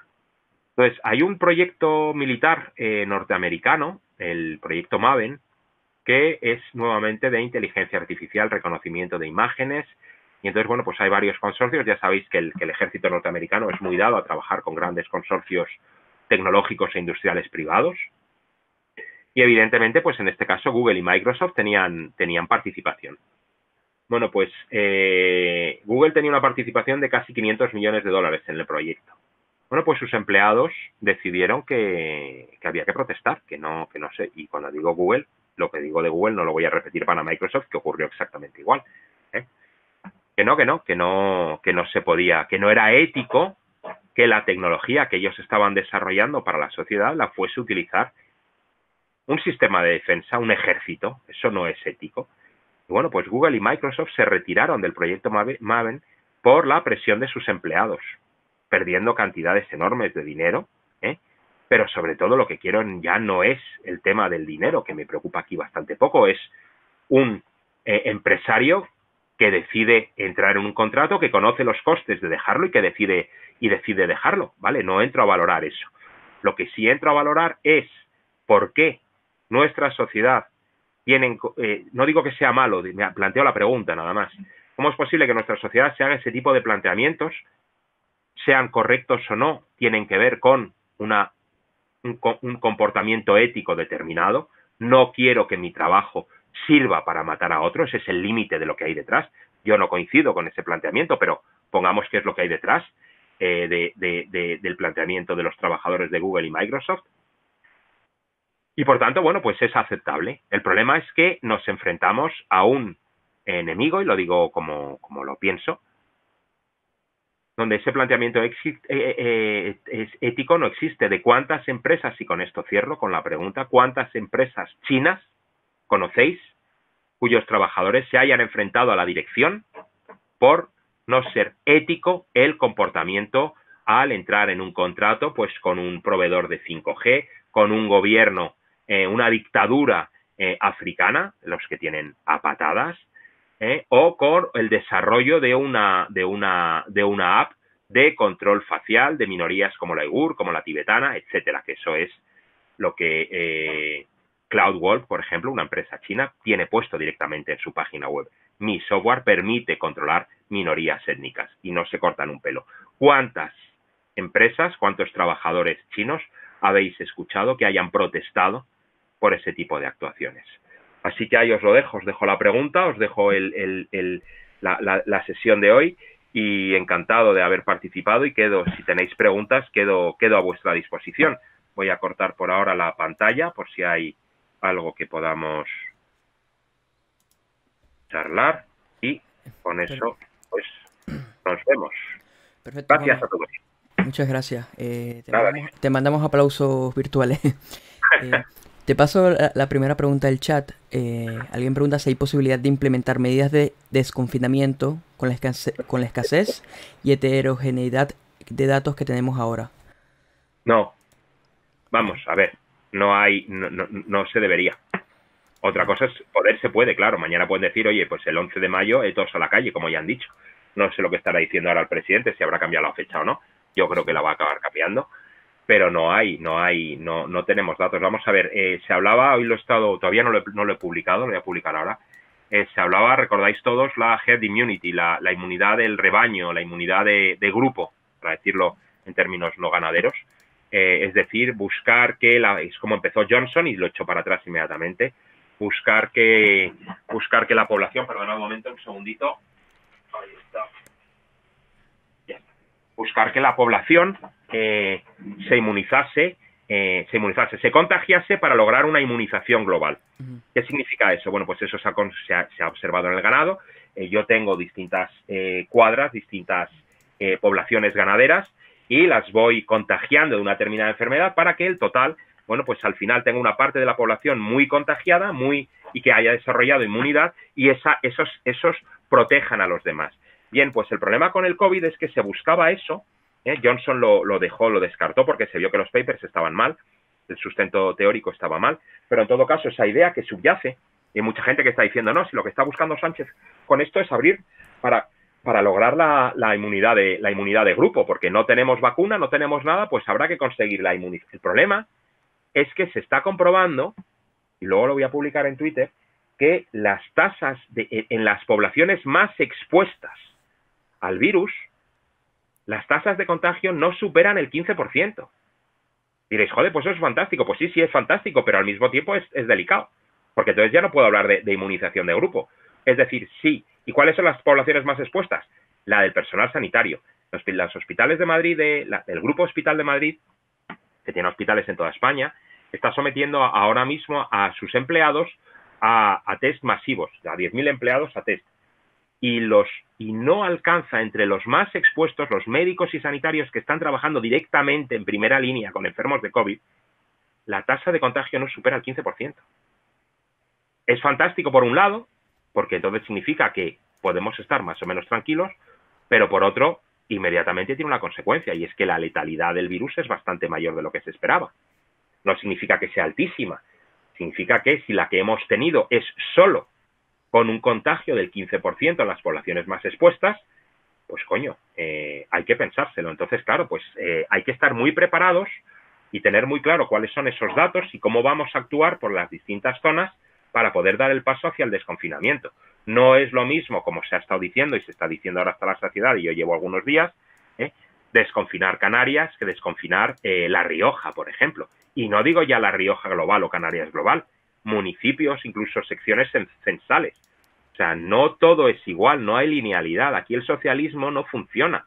Entonces, hay un proyecto militar norteamericano, el proyecto Maven, que es nuevamente de inteligencia artificial, reconocimiento de imágenes. Y entonces, bueno, pues hay varios consorcios. Ya sabéis que el ejército norteamericano es muy dado a trabajar con grandes consorcios tecnológicos e industriales privados. Y evidentemente, pues en este caso, Google y Microsoft tenían participación. Bueno, pues Google tenía una participación de casi $500 millones en el proyecto. Bueno, pues sus empleados decidieron que había que protestar, que no sé. Y cuando digo Google, Lo que digo de Google no lo voy a repetir para Microsoft, que ocurrió exactamente igual, ¿eh? Que no se podía, que no era ético que la tecnología que ellos estaban desarrollando para la sociedad la fuese utilizar un sistema de defensa, un ejército. Eso no es ético. Y bueno, pues Google y Microsoft se retiraron del proyecto Maven por la presión de sus empleados, perdiendo cantidades enormes de dinero, ¿eh? Pero sobre todo lo que quiero ya no es el tema del dinero, que me preocupa aquí bastante poco, es un empresario que decide entrar en un contrato, que conoce los costes de dejarlo y que decide dejarlo, ¿vale? No entro a valorar eso. Lo que sí entro a valorar es por qué nuestra sociedad tiene, no digo que sea malo, me planteo la pregunta nada más. ¿Cómo es posible que nuestra sociedad se haga ese tipo de planteamientos, sean correctos o no, tienen que ver con un comportamiento ético determinado? No quiero que mi trabajo sirva para matar a otros, ese es el límite de lo que hay detrás. Yo no coincido con ese planteamiento, pero pongamos qué es lo que hay detrás del planteamiento de los trabajadores de Google y Microsoft. Y por tanto, bueno, pues es aceptable. El problema es que nos enfrentamos a un enemigo, y lo digo como lo pienso, donde ese planteamiento ético no existe. ¿De cuántas empresas, y con esto cierro con la pregunta, cuántas empresas chinas conocéis cuyos trabajadores se hayan enfrentado a la dirección por no ser ético el comportamiento al entrar en un contrato pues con un proveedor de 5G, con un gobierno, una dictadura africana, los que tienen a patadas, o con el desarrollo de una app de control facial de minorías como la uigur, como la tibetana, etcétera? Que eso es lo que CloudWorld, por ejemplo, una empresa china, tiene puesto directamente en su página web. Mi software permite controlar minorías étnicas y no se cortan un pelo. ¿Cuántas empresas, cuántos trabajadores chinos habéis escuchado que hayan protestado por ese tipo de actuaciones? Así que ahí os lo dejo. Os dejo la pregunta, os dejo la sesión de hoy, y encantado de haber participado, y quedo, si tenéis preguntas, quedo a vuestra disposición. Voy a cortar por ahora la pantalla por si hay algo que podamos charlar, y con eso pues nos vemos. Perfecto, gracias a todos. Muchas gracias. Te mandamos aplausos virtuales. Te paso la primera pregunta del chat. Alguien pregunta si hay posibilidad de implementar medidas de desconfinamiento con la escasez y heterogeneidad de datos que tenemos ahora. No. Vamos, a ver. No se debería. Otra cosa es poder, se puede, claro. Mañana pueden decir, oye, pues el 11 de mayo todos a la calle, como ya han dicho. No sé lo que estará diciendo ahora el presidente, si habrá cambiado la fecha o no. Yo creo que la va a acabar cambiando, pero no tenemos datos. Vamos a ver, se hablaba, hoy lo he estado, todavía no lo he publicado, lo voy a publicar ahora. Se hablaba, recordáis todos, la herd immunity, la inmunidad del rebaño, la inmunidad de grupo, para decirlo en términos no ganaderos. Es decir, buscar que, es como empezó Johnson y lo echó para atrás inmediatamente, buscar que la población, perdonad un momento, un segundito, ahí está, ya está. Buscar que la población se contagiase para lograr una inmunización global. ¿Qué significa eso? Bueno, pues eso se ha observado en el ganado. Yo tengo distintas cuadras, distintas poblaciones ganaderas, y las voy contagiando de una determinada enfermedad para que el total, bueno, pues al final tenga una parte de la población muy contagiada, y que haya desarrollado inmunidad, y esos protejan a los demás. Bien, pues el problema con el COVID es que se buscaba eso, ¿eh? Johnson lo descartó porque se vio que los papers estaban mal, el sustento teórico estaba mal, pero en todo caso esa idea que subyace, y mucha gente que está diciendo, no, si lo que está buscando Sánchez con esto es abrir para lograr la inmunidad de grupo, porque no tenemos vacuna, no tenemos nada, pues habrá que conseguir la inmunidad. El problema es que se está comprobando, y luego lo voy a publicar en Twitter, que las tasas en las poblaciones más expuestas al virus, las tasas de contagio no superan el 15%. Diréis, joder, pues eso es fantástico. Pues sí es fantástico, pero al mismo tiempo es delicado, porque entonces ya no puedo hablar de inmunización de grupo. Es decir, sí. ¿Y cuáles son las poblaciones más expuestas? La del personal sanitario. Los hospitales de Madrid, el Grupo Hospital de Madrid, que tiene hospitales en toda España, está sometiendo ahora mismo a sus empleados a test masivos, a 10.000 empleados a test. Y no alcanza entre los más expuestos, los médicos y sanitarios que están trabajando directamente en primera línea con enfermos de COVID, la tasa de contagio no supera el 15%. Es fantástico por un lado, porque entonces significa que podemos estar más o menos tranquilos, pero por otro, inmediatamente tiene una consecuencia, y es que la letalidad del virus es bastante mayor de lo que se esperaba. No significa que sea altísima, significa que si la que hemos tenido es solo con un contagio del 15% en las poblaciones más expuestas, pues coño, hay que pensárselo. Entonces, claro, pues hay que estar muy preparados y tener muy claro cuáles son esos datos y cómo vamos a actuar por las distintas zonas para poder dar el paso hacia el desconfinamiento. No es lo mismo, como se ha estado diciendo y se está diciendo ahora hasta la saciedad, y yo llevo algunos días, desconfinar Canarias que desconfinar La Rioja, por ejemplo. Y no digo ya La Rioja global o Canarias global, municipios, incluso secciones censales. O sea, no todo es igual, no hay linealidad. Aquí el socialismo no funciona.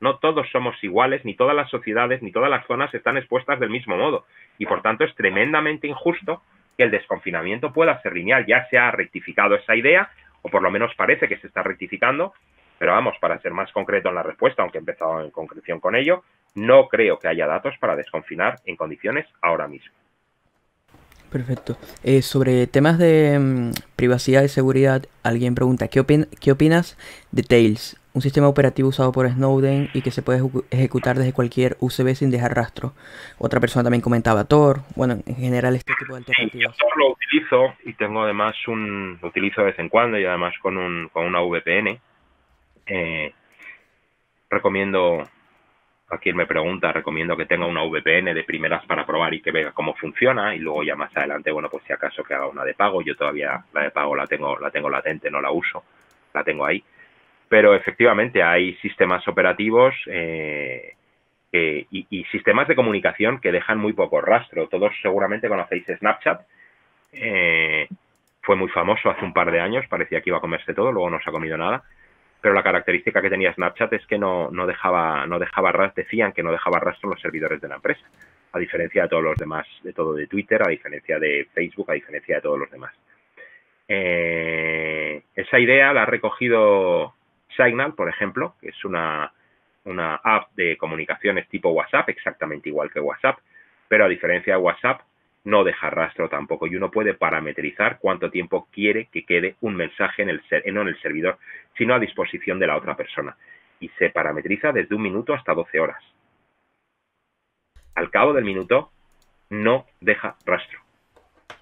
No todos somos iguales, ni todas las sociedades, ni todas las zonas están expuestas del mismo modo. Y por tanto es tremendamente injusto que el desconfinamiento pueda ser lineal. Ya se ha rectificado esa idea, o por lo menos parece que se está rectificando, pero vamos, para ser más concreto en la respuesta, aunque he empezado en concreción con ello, no creo que haya datos para desconfinar en condiciones ahora mismo. Perfecto. Sobre temas de privacidad y seguridad, alguien pregunta, ¿qué opinas de Tails? Un sistema operativo usado por Snowden y que se puede ejecutar desde cualquier USB sin dejar rastro. Otra persona también comentaba Tor. Bueno, en general este tipo de alternativas. Sí, yo Tor lo utilizo y tengo además lo utilizo de vez en cuando y además con una VPN. Recomiendo, aquí me pregunta, recomiendo que tenga una VPN de primeras para probar y que vea cómo funciona y luego ya más adelante, bueno, pues si acaso que haga una de pago. Yo todavía la de pago la tengo latente, no la uso, la tengo ahí. Pero efectivamente hay sistemas operativos y sistemas de comunicación que dejan muy poco rastro. Todos seguramente conocéis Snapchat. Fue muy famoso hace un par de años, parecía que iba a comerse todo, luego no se ha comido nada. Pero la característica que tenía Snapchat es que no dejaba rastro, decían que no dejaba rastro en los servidores de la empresa, a diferencia de todos los demás, de Twitter, a diferencia de Facebook, a diferencia de todos los demás. Esa idea la ha recogido Signal, por ejemplo, que es una app de comunicaciones tipo WhatsApp, exactamente igual que WhatsApp, pero a diferencia de WhatsApp no deja rastro tampoco y uno puede parametrizar cuánto tiempo quiere que quede un mensaje no en el servidor, sino a disposición de la otra persona. Y se parametriza desde un minuto hasta 12 horas. Al cabo del minuto no deja rastro.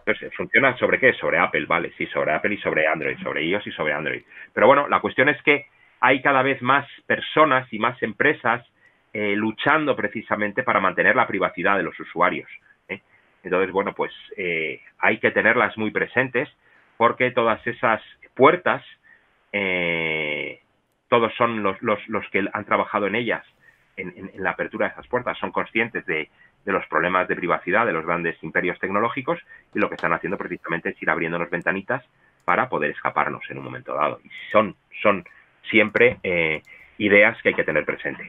Entonces, ¿funciona sobre qué? Sobre Apple, vale, sí, sobre Apple y sobre Android, sobre iOS y sobre Android. Pero bueno, la cuestión es que hay cada vez más personas y más empresas luchando precisamente para mantener la privacidad de los usuarios, ¿eh? Entonces, bueno, pues hay que tenerlas muy presentes porque todas esas puertas, todos son los que han trabajado en ellas, en la apertura de esas puertas, son conscientes de los problemas de privacidad de los grandes imperios tecnológicos y lo que están haciendo precisamente es ir abriéndonos ventanitas para poder escaparnos en un momento dado. Y son siempre ideas que hay que tener presente.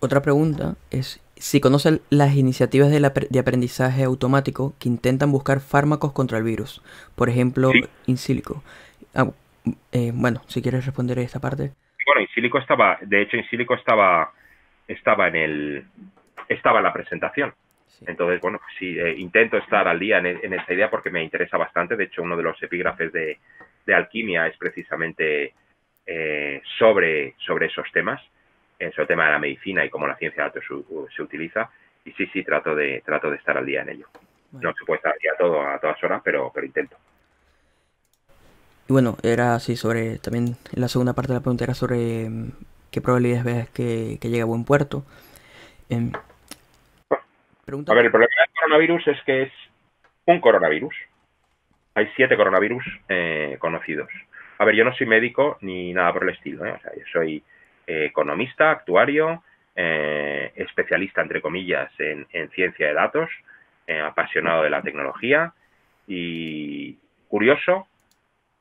Otra pregunta es si conocen las iniciativas de aprendizaje automático que intentan buscar fármacos contra el virus, por ejemplo, sí. InSilico. Bueno, si quieres responder esta parte. Bueno, InSilico estaba en la presentación. Sí. Entonces, bueno, pues sí, intento estar al día en esta idea porque me interesa bastante. De hecho, uno de los epígrafes de Alquimia es precisamente sobre esos temas, sobre el tema de la medicina y cómo la ciencia de datos se utiliza. Y sí, trato de estar al día en ello. Bueno. No se puede estar al día a todas horas, pero intento. Y bueno, era así sobre, también la segunda parte de la pregunta era sobre qué probabilidades ves que llegue a buen puerto. A ver, el problema del coronavirus es que es un coronavirus. Hay 7 coronavirus conocidos. A ver, yo no soy médico ni nada por el estilo, ¿eh? O sea, yo soy economista, actuario, especialista, entre comillas, en ciencia de datos, apasionado de la tecnología y curioso.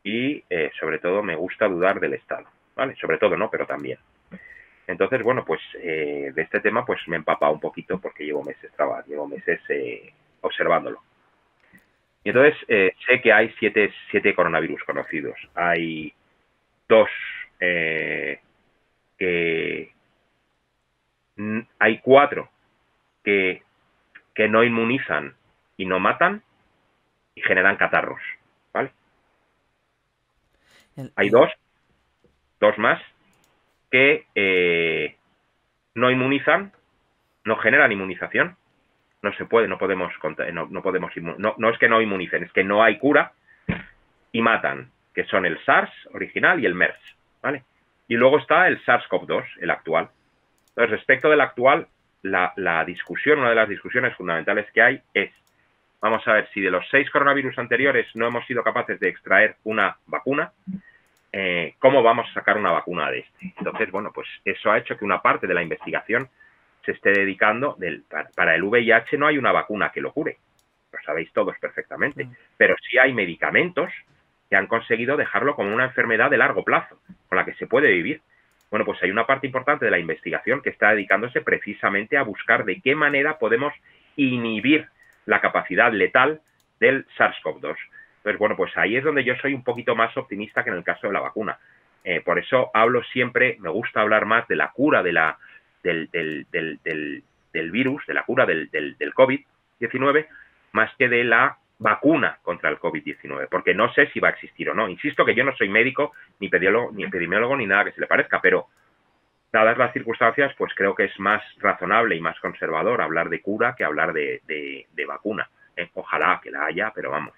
Y sobre todo me gusta dudar del Estado, ¿vale? Sobre todo no, pero también. Entonces, bueno, pues de este tema pues me he empapado un poquito porque llevo meses observándolo. Y entonces sé que hay siete coronavirus conocidos. Hay dos hay cuatro que no inmunizan y no matan y generan catarros, ¿vale? Hay dos más que no inmunizan, no generan inmunización, no se puede, no es que no inmunicen, es que no hay cura, y matan, que son el SARS original y el MERS, ¿vale? Y luego está el SARS-CoV-2, el actual. Entonces, respecto del actual, una de las discusiones fundamentales que hay es, vamos a ver, si de los 6 coronavirus anteriores no hemos sido capaces de extraer una vacuna, ¿cómo vamos a sacar una vacuna de este? Entonces, bueno, pues eso ha hecho que una parte de la investigación se esté dedicando, para el VIH no hay una vacuna que lo cure, lo sabéis todos perfectamente, pero sí hay medicamentos que han conseguido dejarlo como una enfermedad de largo plazo, con la que se puede vivir. Bueno, pues hay una parte importante de la investigación que está dedicándose precisamente a buscar de qué manera podemos inhibir la capacidad letal del SARS-CoV-2. Entonces, bueno, pues ahí es donde yo soy un poquito más optimista que en el caso de la vacuna. Por eso hablo siempre, me gusta hablar más de la cura del virus, de la cura del COVID-19, más que de la vacuna contra el COVID-19, porque no sé si va a existir o no. Insisto que yo no soy médico, ni epidemiólogo, ni nada que se le parezca, pero dadas las circunstancias, pues creo que es más razonable y más conservador hablar de cura que hablar de vacuna. Ojalá que la haya, pero vamos,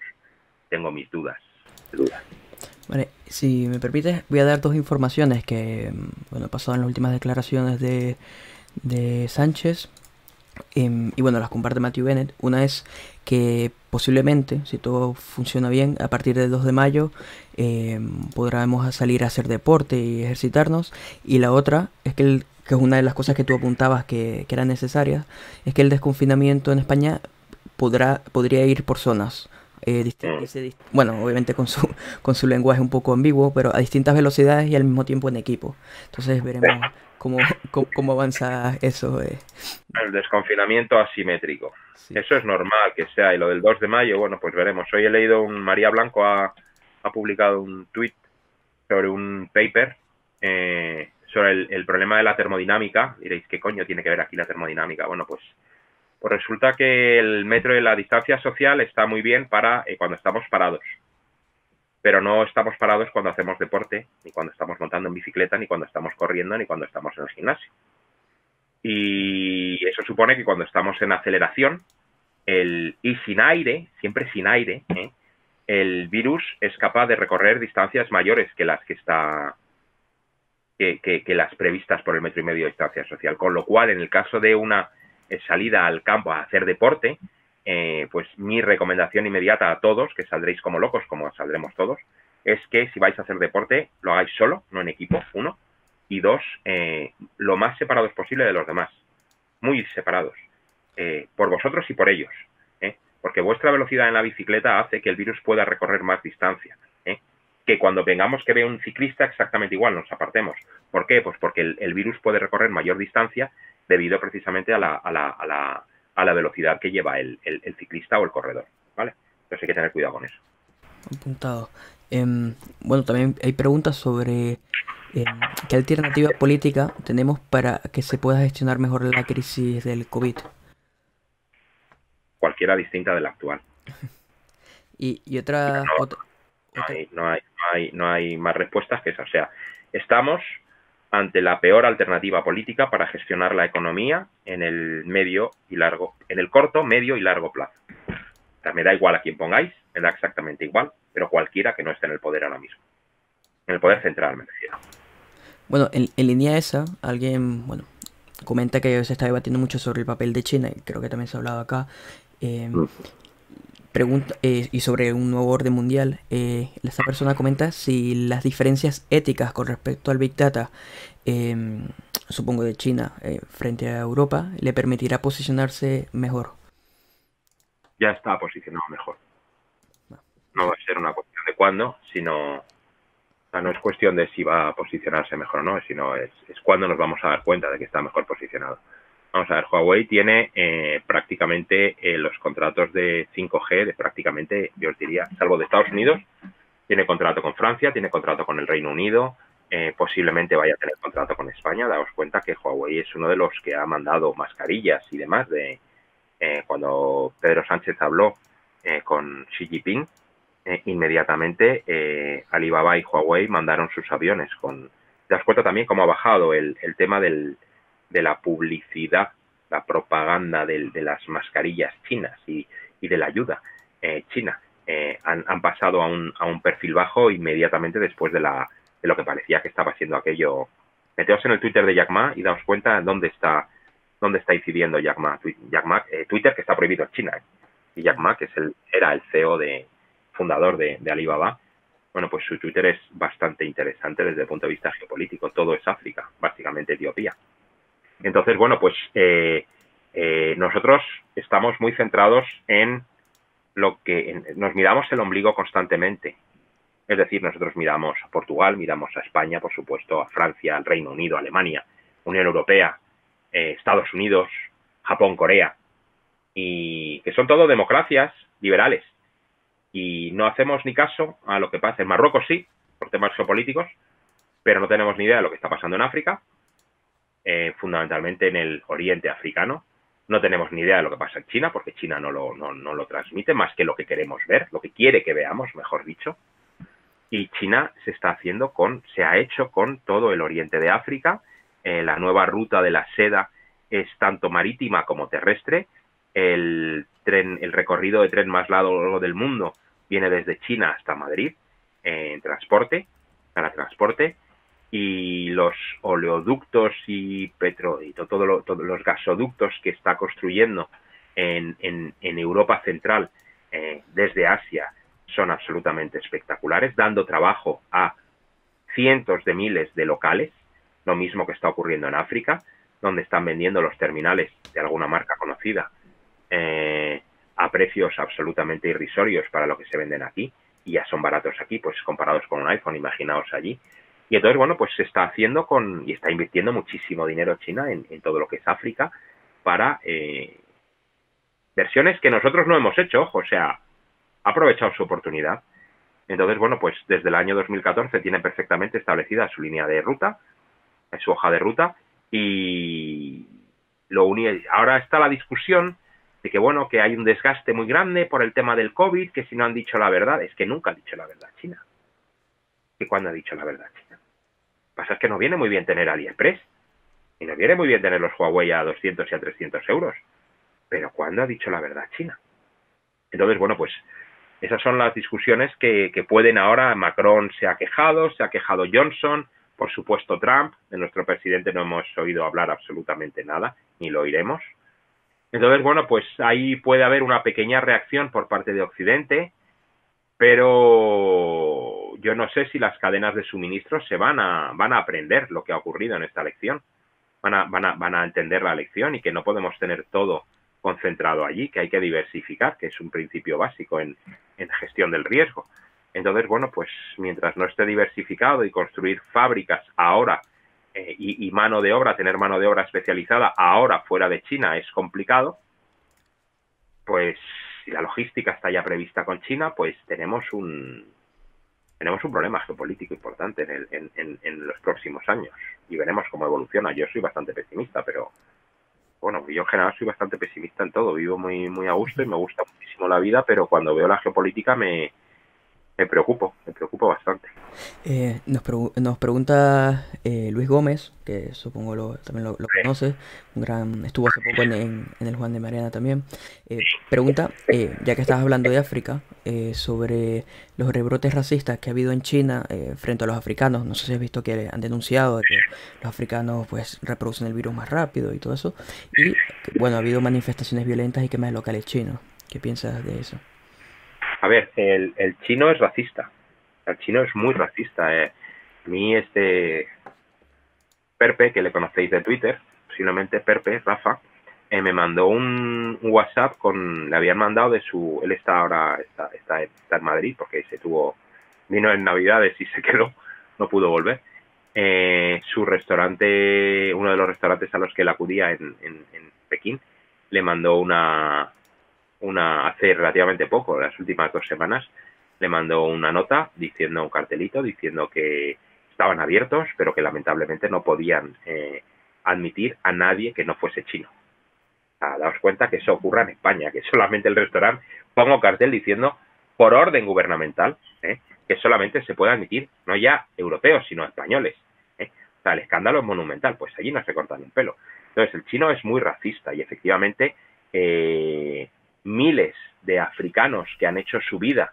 tengo mis dudas. Vale, si me permites, voy a dar dos informaciones que, bueno, pasaron las últimas declaraciones de Sánchez. Y bueno, las comparte Matthew Bennett. Una es que posiblemente, si todo funciona bien, a partir del 2 de mayo podremos salir a hacer deporte y ejercitarnos. Y la otra es que es una de las cosas que tú apuntabas que eran necesarias, es que el desconfinamiento en España podría ir por zonas. Bueno, obviamente con su lenguaje un poco ambiguo, pero a distintas velocidades y al mismo tiempo en equipo. Entonces veremos cómo avanza eso. El desconfinamiento asimétrico. Sí. Eso es normal que sea. Y lo del 2 de mayo, bueno, pues veremos. Hoy he leído María Blanco ha publicado un tuit sobre un paper sobre el problema de la termodinámica. Diréis, ¿qué coño tiene que ver aquí la termodinámica? Bueno, pues resulta que el metro de la distancia social está muy bien para cuando estamos parados. Pero no estamos parados cuando hacemos deporte, ni cuando estamos montando en bicicleta, ni cuando estamos corriendo, ni cuando estamos en el gimnasio. Y eso supone que cuando estamos en aceleración y sin aire, siempre sin aire, el virus es capaz de recorrer distancias mayores que las que las previstas por el metro y medio de distancia social. Con lo cual, en el caso de una salida al campo a hacer deporte, pues mi recomendación inmediata a todos, que saldréis como locos, como saldremos todos, es que si vais a hacer deporte, lo hagáis solo, no en equipo, uno, y dos, lo más separados posible de los demás, muy separados, por vosotros y por ellos, porque vuestra velocidad en la bicicleta hace que el virus pueda recorrer más distancia, que cuando vengamos que vea un ciclista exactamente igual nos apartemos. ¿Por qué? Pues porque el virus puede recorrer mayor distancia debido precisamente a la velocidad que lleva el ciclista o el corredor, ¿vale? Entonces hay que tener cuidado con eso. Apuntado. Bueno, también hay preguntas sobre qué alternativa política tenemos para que se pueda gestionar mejor la crisis del COVID. Cualquiera distinta de la actual. y otra... No hay más respuestas que esa. O sea, estamos ante la peor alternativa política para gestionar la economía en el corto, medio y largo plazo. O sea, me da igual a quién pongáis, me da exactamente igual, pero cualquiera que no esté en el poder ahora mismo. En el poder central, me refiero. Bueno, en línea esa, alguien, bueno, comenta que se está debatiendo mucho sobre el papel de China, y creo que también se ha hablado acá. Pregunta, y sobre un nuevo orden mundial, esta persona comenta si las diferencias éticas con respecto al Big Data, supongo de China, frente a Europa, le permitirá posicionarse mejor. Ya está posicionado mejor. No va a ser una cuestión de cuándo, sino O sea, no es cuestión de si va a posicionarse mejor o no, sino es cuando nos vamos a dar cuenta de que está mejor posicionado. Vamos a ver, Huawei tiene prácticamente los contratos de 5G, de prácticamente, yo os diría, salvo de Estados Unidos, tiene contrato con Francia, tiene contrato con el Reino Unido, posiblemente vaya a tener contrato con España. Daos cuenta que Huawei es uno de los que ha mandado mascarillas y demás. De cuando Pedro Sánchez habló con Xi Jinping, inmediatamente Alibaba y Huawei mandaron sus aviones. Te das cuenta también cómo ha bajado el tema de la publicidad, la propaganda de las mascarillas chinas y de la ayuda china. Han pasado a un perfil bajo inmediatamente después de lo que parecía que estaba siendo aquello. Meteos en el Twitter de Jack Ma y daos cuenta dónde está incidiendo Jack Ma. Twitter, que está prohibido en China. Y Jack Ma, que era el CEO fundador de Alibaba, bueno, pues su Twitter es bastante interesante desde el punto de vista geopolítico. Todo es África, básicamente Etiopía. Entonces, bueno, pues nosotros estamos muy centrados en lo que... nos miramos el ombligo constantemente. Es decir, nosotros miramos a Portugal, miramos a España, por supuesto, a Francia, al Reino Unido, a Alemania, Unión Europea, Estados Unidos, Japón, Corea, y que son todo democracias liberales. Y no hacemos ni caso a lo que pasa en Marruecos, sí, por temas geopolíticos, pero no tenemos ni idea de lo que está pasando en África, fundamentalmente en el oriente africano. No tenemos ni idea de lo que pasa en China, porque China no lo transmite más que lo que queremos ver, lo que quiere que veamos, mejor dicho. Y China se ha hecho con todo el oriente de África. La nueva ruta de la seda es tanto marítima como terrestre. El recorrido de tren más largo del mundo viene desde China hasta Madrid para transporte. Y los oleoductos y todos los gasoductos que está construyendo en Europa Central desde Asia son absolutamente espectaculares, dando trabajo a cientos de miles de locales, lo mismo que está ocurriendo en África, donde están vendiendo los terminales de alguna marca conocida a precios absolutamente irrisorios para lo que se venden aquí, y ya son baratos aquí, pues comparados con un iPhone, imaginaos allí. Y entonces, bueno, pues se está haciendo y está invirtiendo muchísimo dinero China en todo lo que es África para versiones que nosotros no hemos hecho, ojo, o sea, ha aprovechado su oportunidad. Entonces, bueno, pues desde el año 2014 tiene perfectamente establecida su línea de ruta, su hoja de ruta, y lo une. Ahora está la discusión de que, bueno, que hay un desgaste muy grande por el tema del COVID, que si no han dicho la verdad, es que nunca ha dicho la verdad China. ¿Y cuándo ha dicho la verdad China? Lo que pasa es que nos viene muy bien tener AliExpress, y nos viene muy bien tener los Huawei a 200 y a 300 euros, pero ¿cuándo ha dicho la verdad China? Entonces, bueno, pues esas son las discusiones que pueden ahora. Macron se ha quejado Johnson, por supuesto Trump. De nuestro presidente no hemos oído hablar absolutamente nada, ni lo oiremos. Entonces, bueno, pues ahí puede haber una pequeña reacción por parte de Occidente, pero yo no sé si las cadenas de suministro van a aprender lo que ha ocurrido en esta lección. Van a entender la lección y que no podemos tener todo concentrado allí, que hay que diversificar, que es un principio básico en gestión del riesgo. Entonces, bueno, pues mientras no esté diversificado y construir fábricas ahora y tener mano de obra especializada ahora fuera de China es complicado, pues si la logística está ya prevista con China, pues tenemos un problema geopolítico importante en los próximos años, y veremos cómo evoluciona. Yo soy bastante pesimista, pero... Bueno, yo en general soy bastante pesimista en todo, vivo muy, muy a gusto y me gusta muchísimo la vida, pero cuando veo la geopolítica me preocupo bastante. Nos pregunta Luis Gómez, que supongo también lo conoces, estuvo hace poco en el Juan de Mariana también. Pregunta, ya que estabas hablando de África, sobre los rebrotes racistas que ha habido en China frente a los africanos. No sé si has visto que han denunciado que los africanos pues reproducen el virus más rápido y todo eso. Y bueno, ha habido manifestaciones violentas y quemas de locales chinos. ¿Qué piensas de eso? A ver, el chino es racista. El chino es muy racista. A mí Perpe, que le conocéis de Twitter, posiblemente Perpe, Rafa, me mandó un WhatsApp le habían mandado de su... Él está ahora en Madrid, porque vino en Navidades y se quedó no pudo volver. Su restaurante, uno de los restaurantes a los que él acudía en Pekín, le mandó hace relativamente poco, las últimas 2 semanas, le mandó una nota diciendo, un cartelito, diciendo que estaban abiertos, pero que lamentablemente no podían admitir a nadie que no fuese chino. Daos cuenta que eso ocurra en España, que solamente el restaurante ponga un cartel diciendo, por orden gubernamental, que solamente se puede admitir no ya europeos, sino españoles. O sea, el escándalo es monumental, pues allí no se cortan un pelo. Entonces, el chino es muy racista y efectivamente miles de africanos que han hecho su vida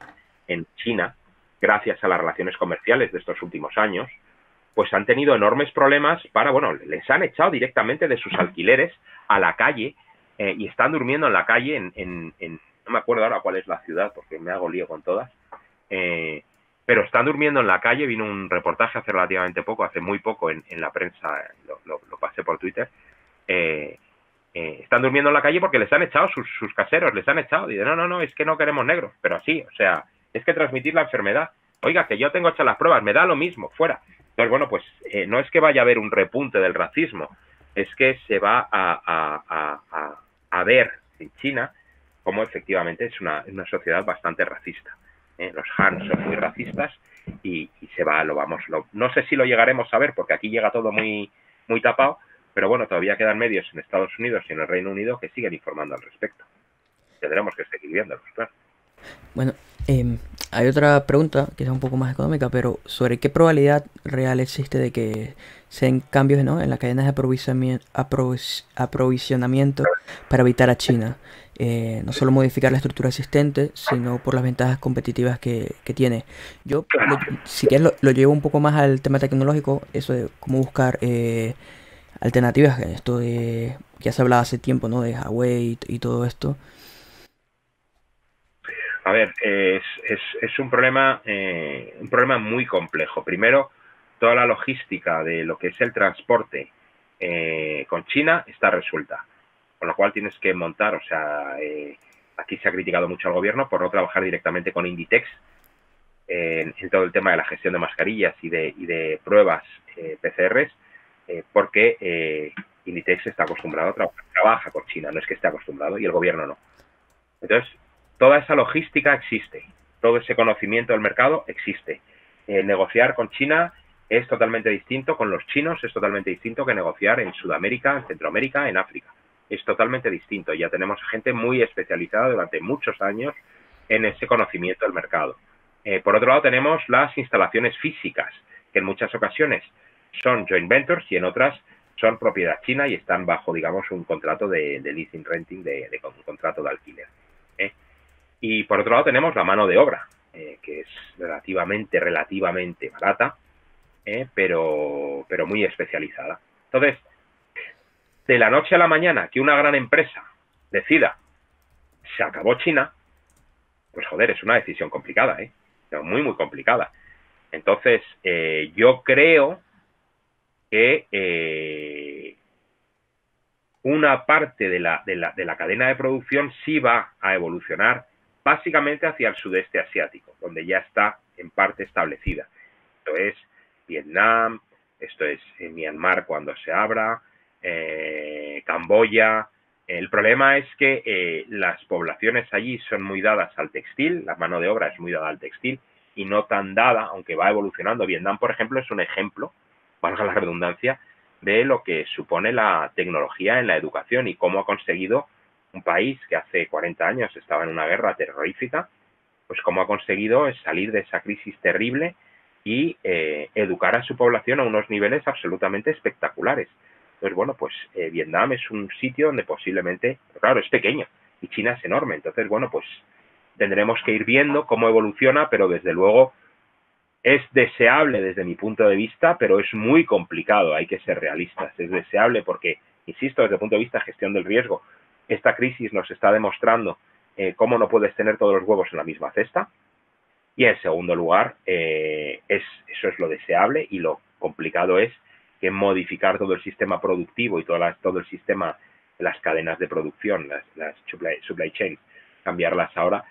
en China, gracias a las relaciones comerciales de estos últimos años, pues han tenido enormes problemas para, bueno, les han echado directamente de sus alquileres a la calle y están durmiendo en la calle en no me acuerdo ahora cuál es la ciudad porque me hago lío con todas, pero están durmiendo en la calle. Vino un reportaje hace relativamente poco, hace muy poco en la prensa, lo pasé por Twitter, están durmiendo en la calle porque les han echado sus caseros, les han echado, dicen, no, es que no queremos negros, pero así, o sea, es que transmitir la enfermedad, oiga, que yo tengo hechas las pruebas, me da lo mismo, fuera. Entonces, bueno, pues no es que vaya a haber un repunte del racismo, es que se va a ver en China como efectivamente es una sociedad bastante racista. Los Han son muy racistas y se va, no sé si lo llegaremos a ver porque aquí llega todo muy, muy tapado, pero bueno, todavía quedan medios en Estados Unidos y en el Reino Unido que siguen informando al respecto. Tendremos que seguir viéndolos, claro. Bueno, hay otra pregunta, quizá un poco más económica, pero sobre qué probabilidad real existe de que sean cambios, ¿no?, en las cadenas de aprovisionamiento para evitar a China. No solo modificar la estructura existente, sino por las ventajas competitivas que tiene. Yo, si quieres, lo llevo un poco más al tema tecnológico, eso de cómo buscar alternativas, esto de ya se hablaba hace tiempo, ¿no?, de Huawei y todo esto. A ver, es un problema muy complejo. Primero, toda la logística de lo que es el transporte con China está resuelta, con lo cual tienes que montar, o sea, aquí se ha criticado mucho al gobierno por no trabajar directamente con Inditex en todo el tema de la gestión de mascarillas y de pruebas PCRs, porque Inditex está acostumbrado, trabaja con China, no es que esté acostumbrado, y el gobierno no. Entonces, toda esa logística existe, todo ese conocimiento del mercado existe. Negociar con China es totalmente distinto, con los chinos es totalmente distinto que negociar en Sudamérica, en Centroamérica, en África. Es totalmente distinto. Ya tenemos gente muy especializada durante muchos años en ese conocimiento del mercado. Por otro lado, tenemos las instalaciones físicas, que en muchas ocasiones son joint ventures y en otras son propiedad china y están bajo, digamos, un contrato de leasing renting, de un contrato de alquiler. Y por otro lado tenemos la mano de obra, que es relativamente barata, pero muy especializada. Entonces, de la noche a la mañana que una gran empresa decida, se acabó China, pues joder, es una decisión complicada, muy, muy complicada. Entonces, yo creo que una parte de la cadena de producción sí va a evolucionar básicamente hacia el sudeste asiático, donde ya está en parte establecida. Esto es Vietnam, esto es Myanmar cuando se abra, Camboya. El problema es que las poblaciones allí son muy dadas al textil, la mano de obra es muy dada al textil y no tan dada, aunque va evolucionando. Vietnam, por ejemplo, es un ejemplo, valga la redundancia, de lo que supone la tecnología en la educación y cómo ha conseguido un país que hace 40 años estaba en una guerra terrorífica, pues cómo ha conseguido salir de esa crisis terrible y educar a su población a unos niveles absolutamente espectaculares. Entonces, bueno, pues Vietnam es un sitio donde posiblemente, claro, es pequeño y China es enorme. Entonces, bueno, pues tendremos que ir viendo cómo evoluciona, pero desde luego es deseable desde mi punto de vista, pero es muy complicado, hay que ser realistas. Es deseable porque, insisto, desde el punto de vista de gestión del riesgo, esta crisis nos está demostrando cómo no puedes tener todos los huevos en la misma cesta. Y en segundo lugar, eso es lo deseable y lo complicado es que modificar todo el sistema productivo y todo el sistema, las cadenas de producción, las supply chains, cambiarlas ahora.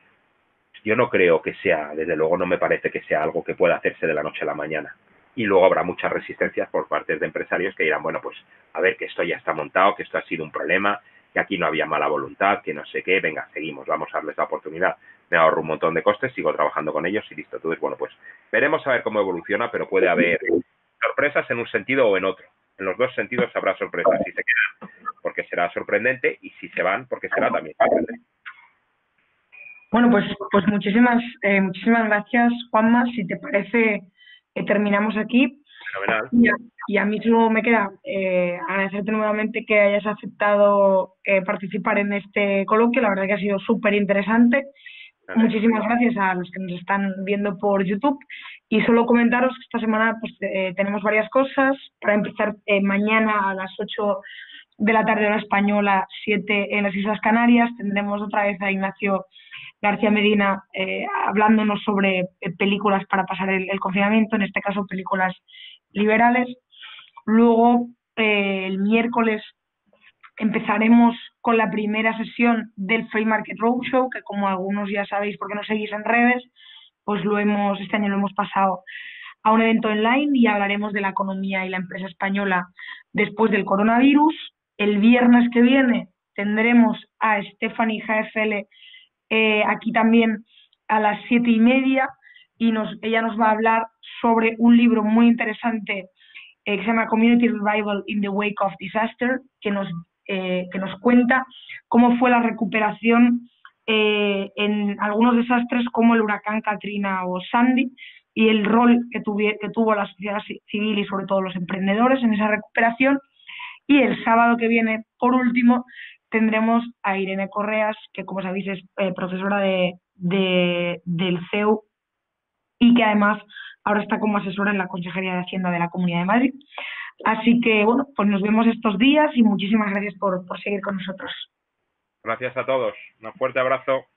Yo no creo que sea, desde luego no me parece que sea algo que pueda hacerse de la noche a la mañana. y luego habrá muchas resistencias por parte de empresarios que dirán, bueno, pues a ver, que esto ya está montado, que esto ha sido un problema, que aquí no había mala voluntad, que no sé qué, venga, seguimos, vamos a darles la oportunidad, me ahorro un montón de costes, sigo trabajando con ellos y listo. Entonces, bueno, pues veremos a ver cómo evoluciona, pero puede haber sorpresas en un sentido o en otro. En los dos sentidos habrá sorpresas, si se quedan, porque será sorprendente, y si se van, porque será también sorprendente. Bueno, pues muchísimas gracias, Juanma. Si te parece, terminamos aquí. Fenomenal. Y a mí solo me queda agradecerte nuevamente que hayas aceptado participar en este coloquio. La verdad que ha sido súper interesante. Muchísimas gracias a los que nos están viendo por YouTube. Y solo comentaros que esta semana pues tenemos varias cosas. Para empezar, mañana a las 8 de la tarde hora española, 7 en las Islas Canarias, tendremos otra vez a Ignacio García Medina hablándonos sobre películas para pasar el confinamiento, en este caso películas liberales. Luego, el miércoles empezaremos con la primera sesión del Free Market Roadshow, que como algunos ya sabéis porque nos seguís en redes, pues este año lo hemos pasado a un evento online y hablaremos de la economía y la empresa española después del coronavirus. El viernes que viene tendremos a Stephanie Jaefele aquí también a las 7:30 y ella nos va a hablar sobre un libro muy interesante que se llama Community Revival in the Wake of Disaster, que nos cuenta cómo fue la recuperación en algunos desastres como el huracán Katrina o Sandy y el rol que tuvo la sociedad civil y sobre todo los emprendedores en esa recuperación. Y el sábado que viene, por último, tendremos a Irene Correas, que como sabéis es profesora del CEU y que además ahora está como asesora en la Consejería de Hacienda de la Comunidad de Madrid. Así que, bueno, pues nos vemos estos días y muchísimas gracias por seguir con nosotros. Gracias a todos. Un fuerte abrazo.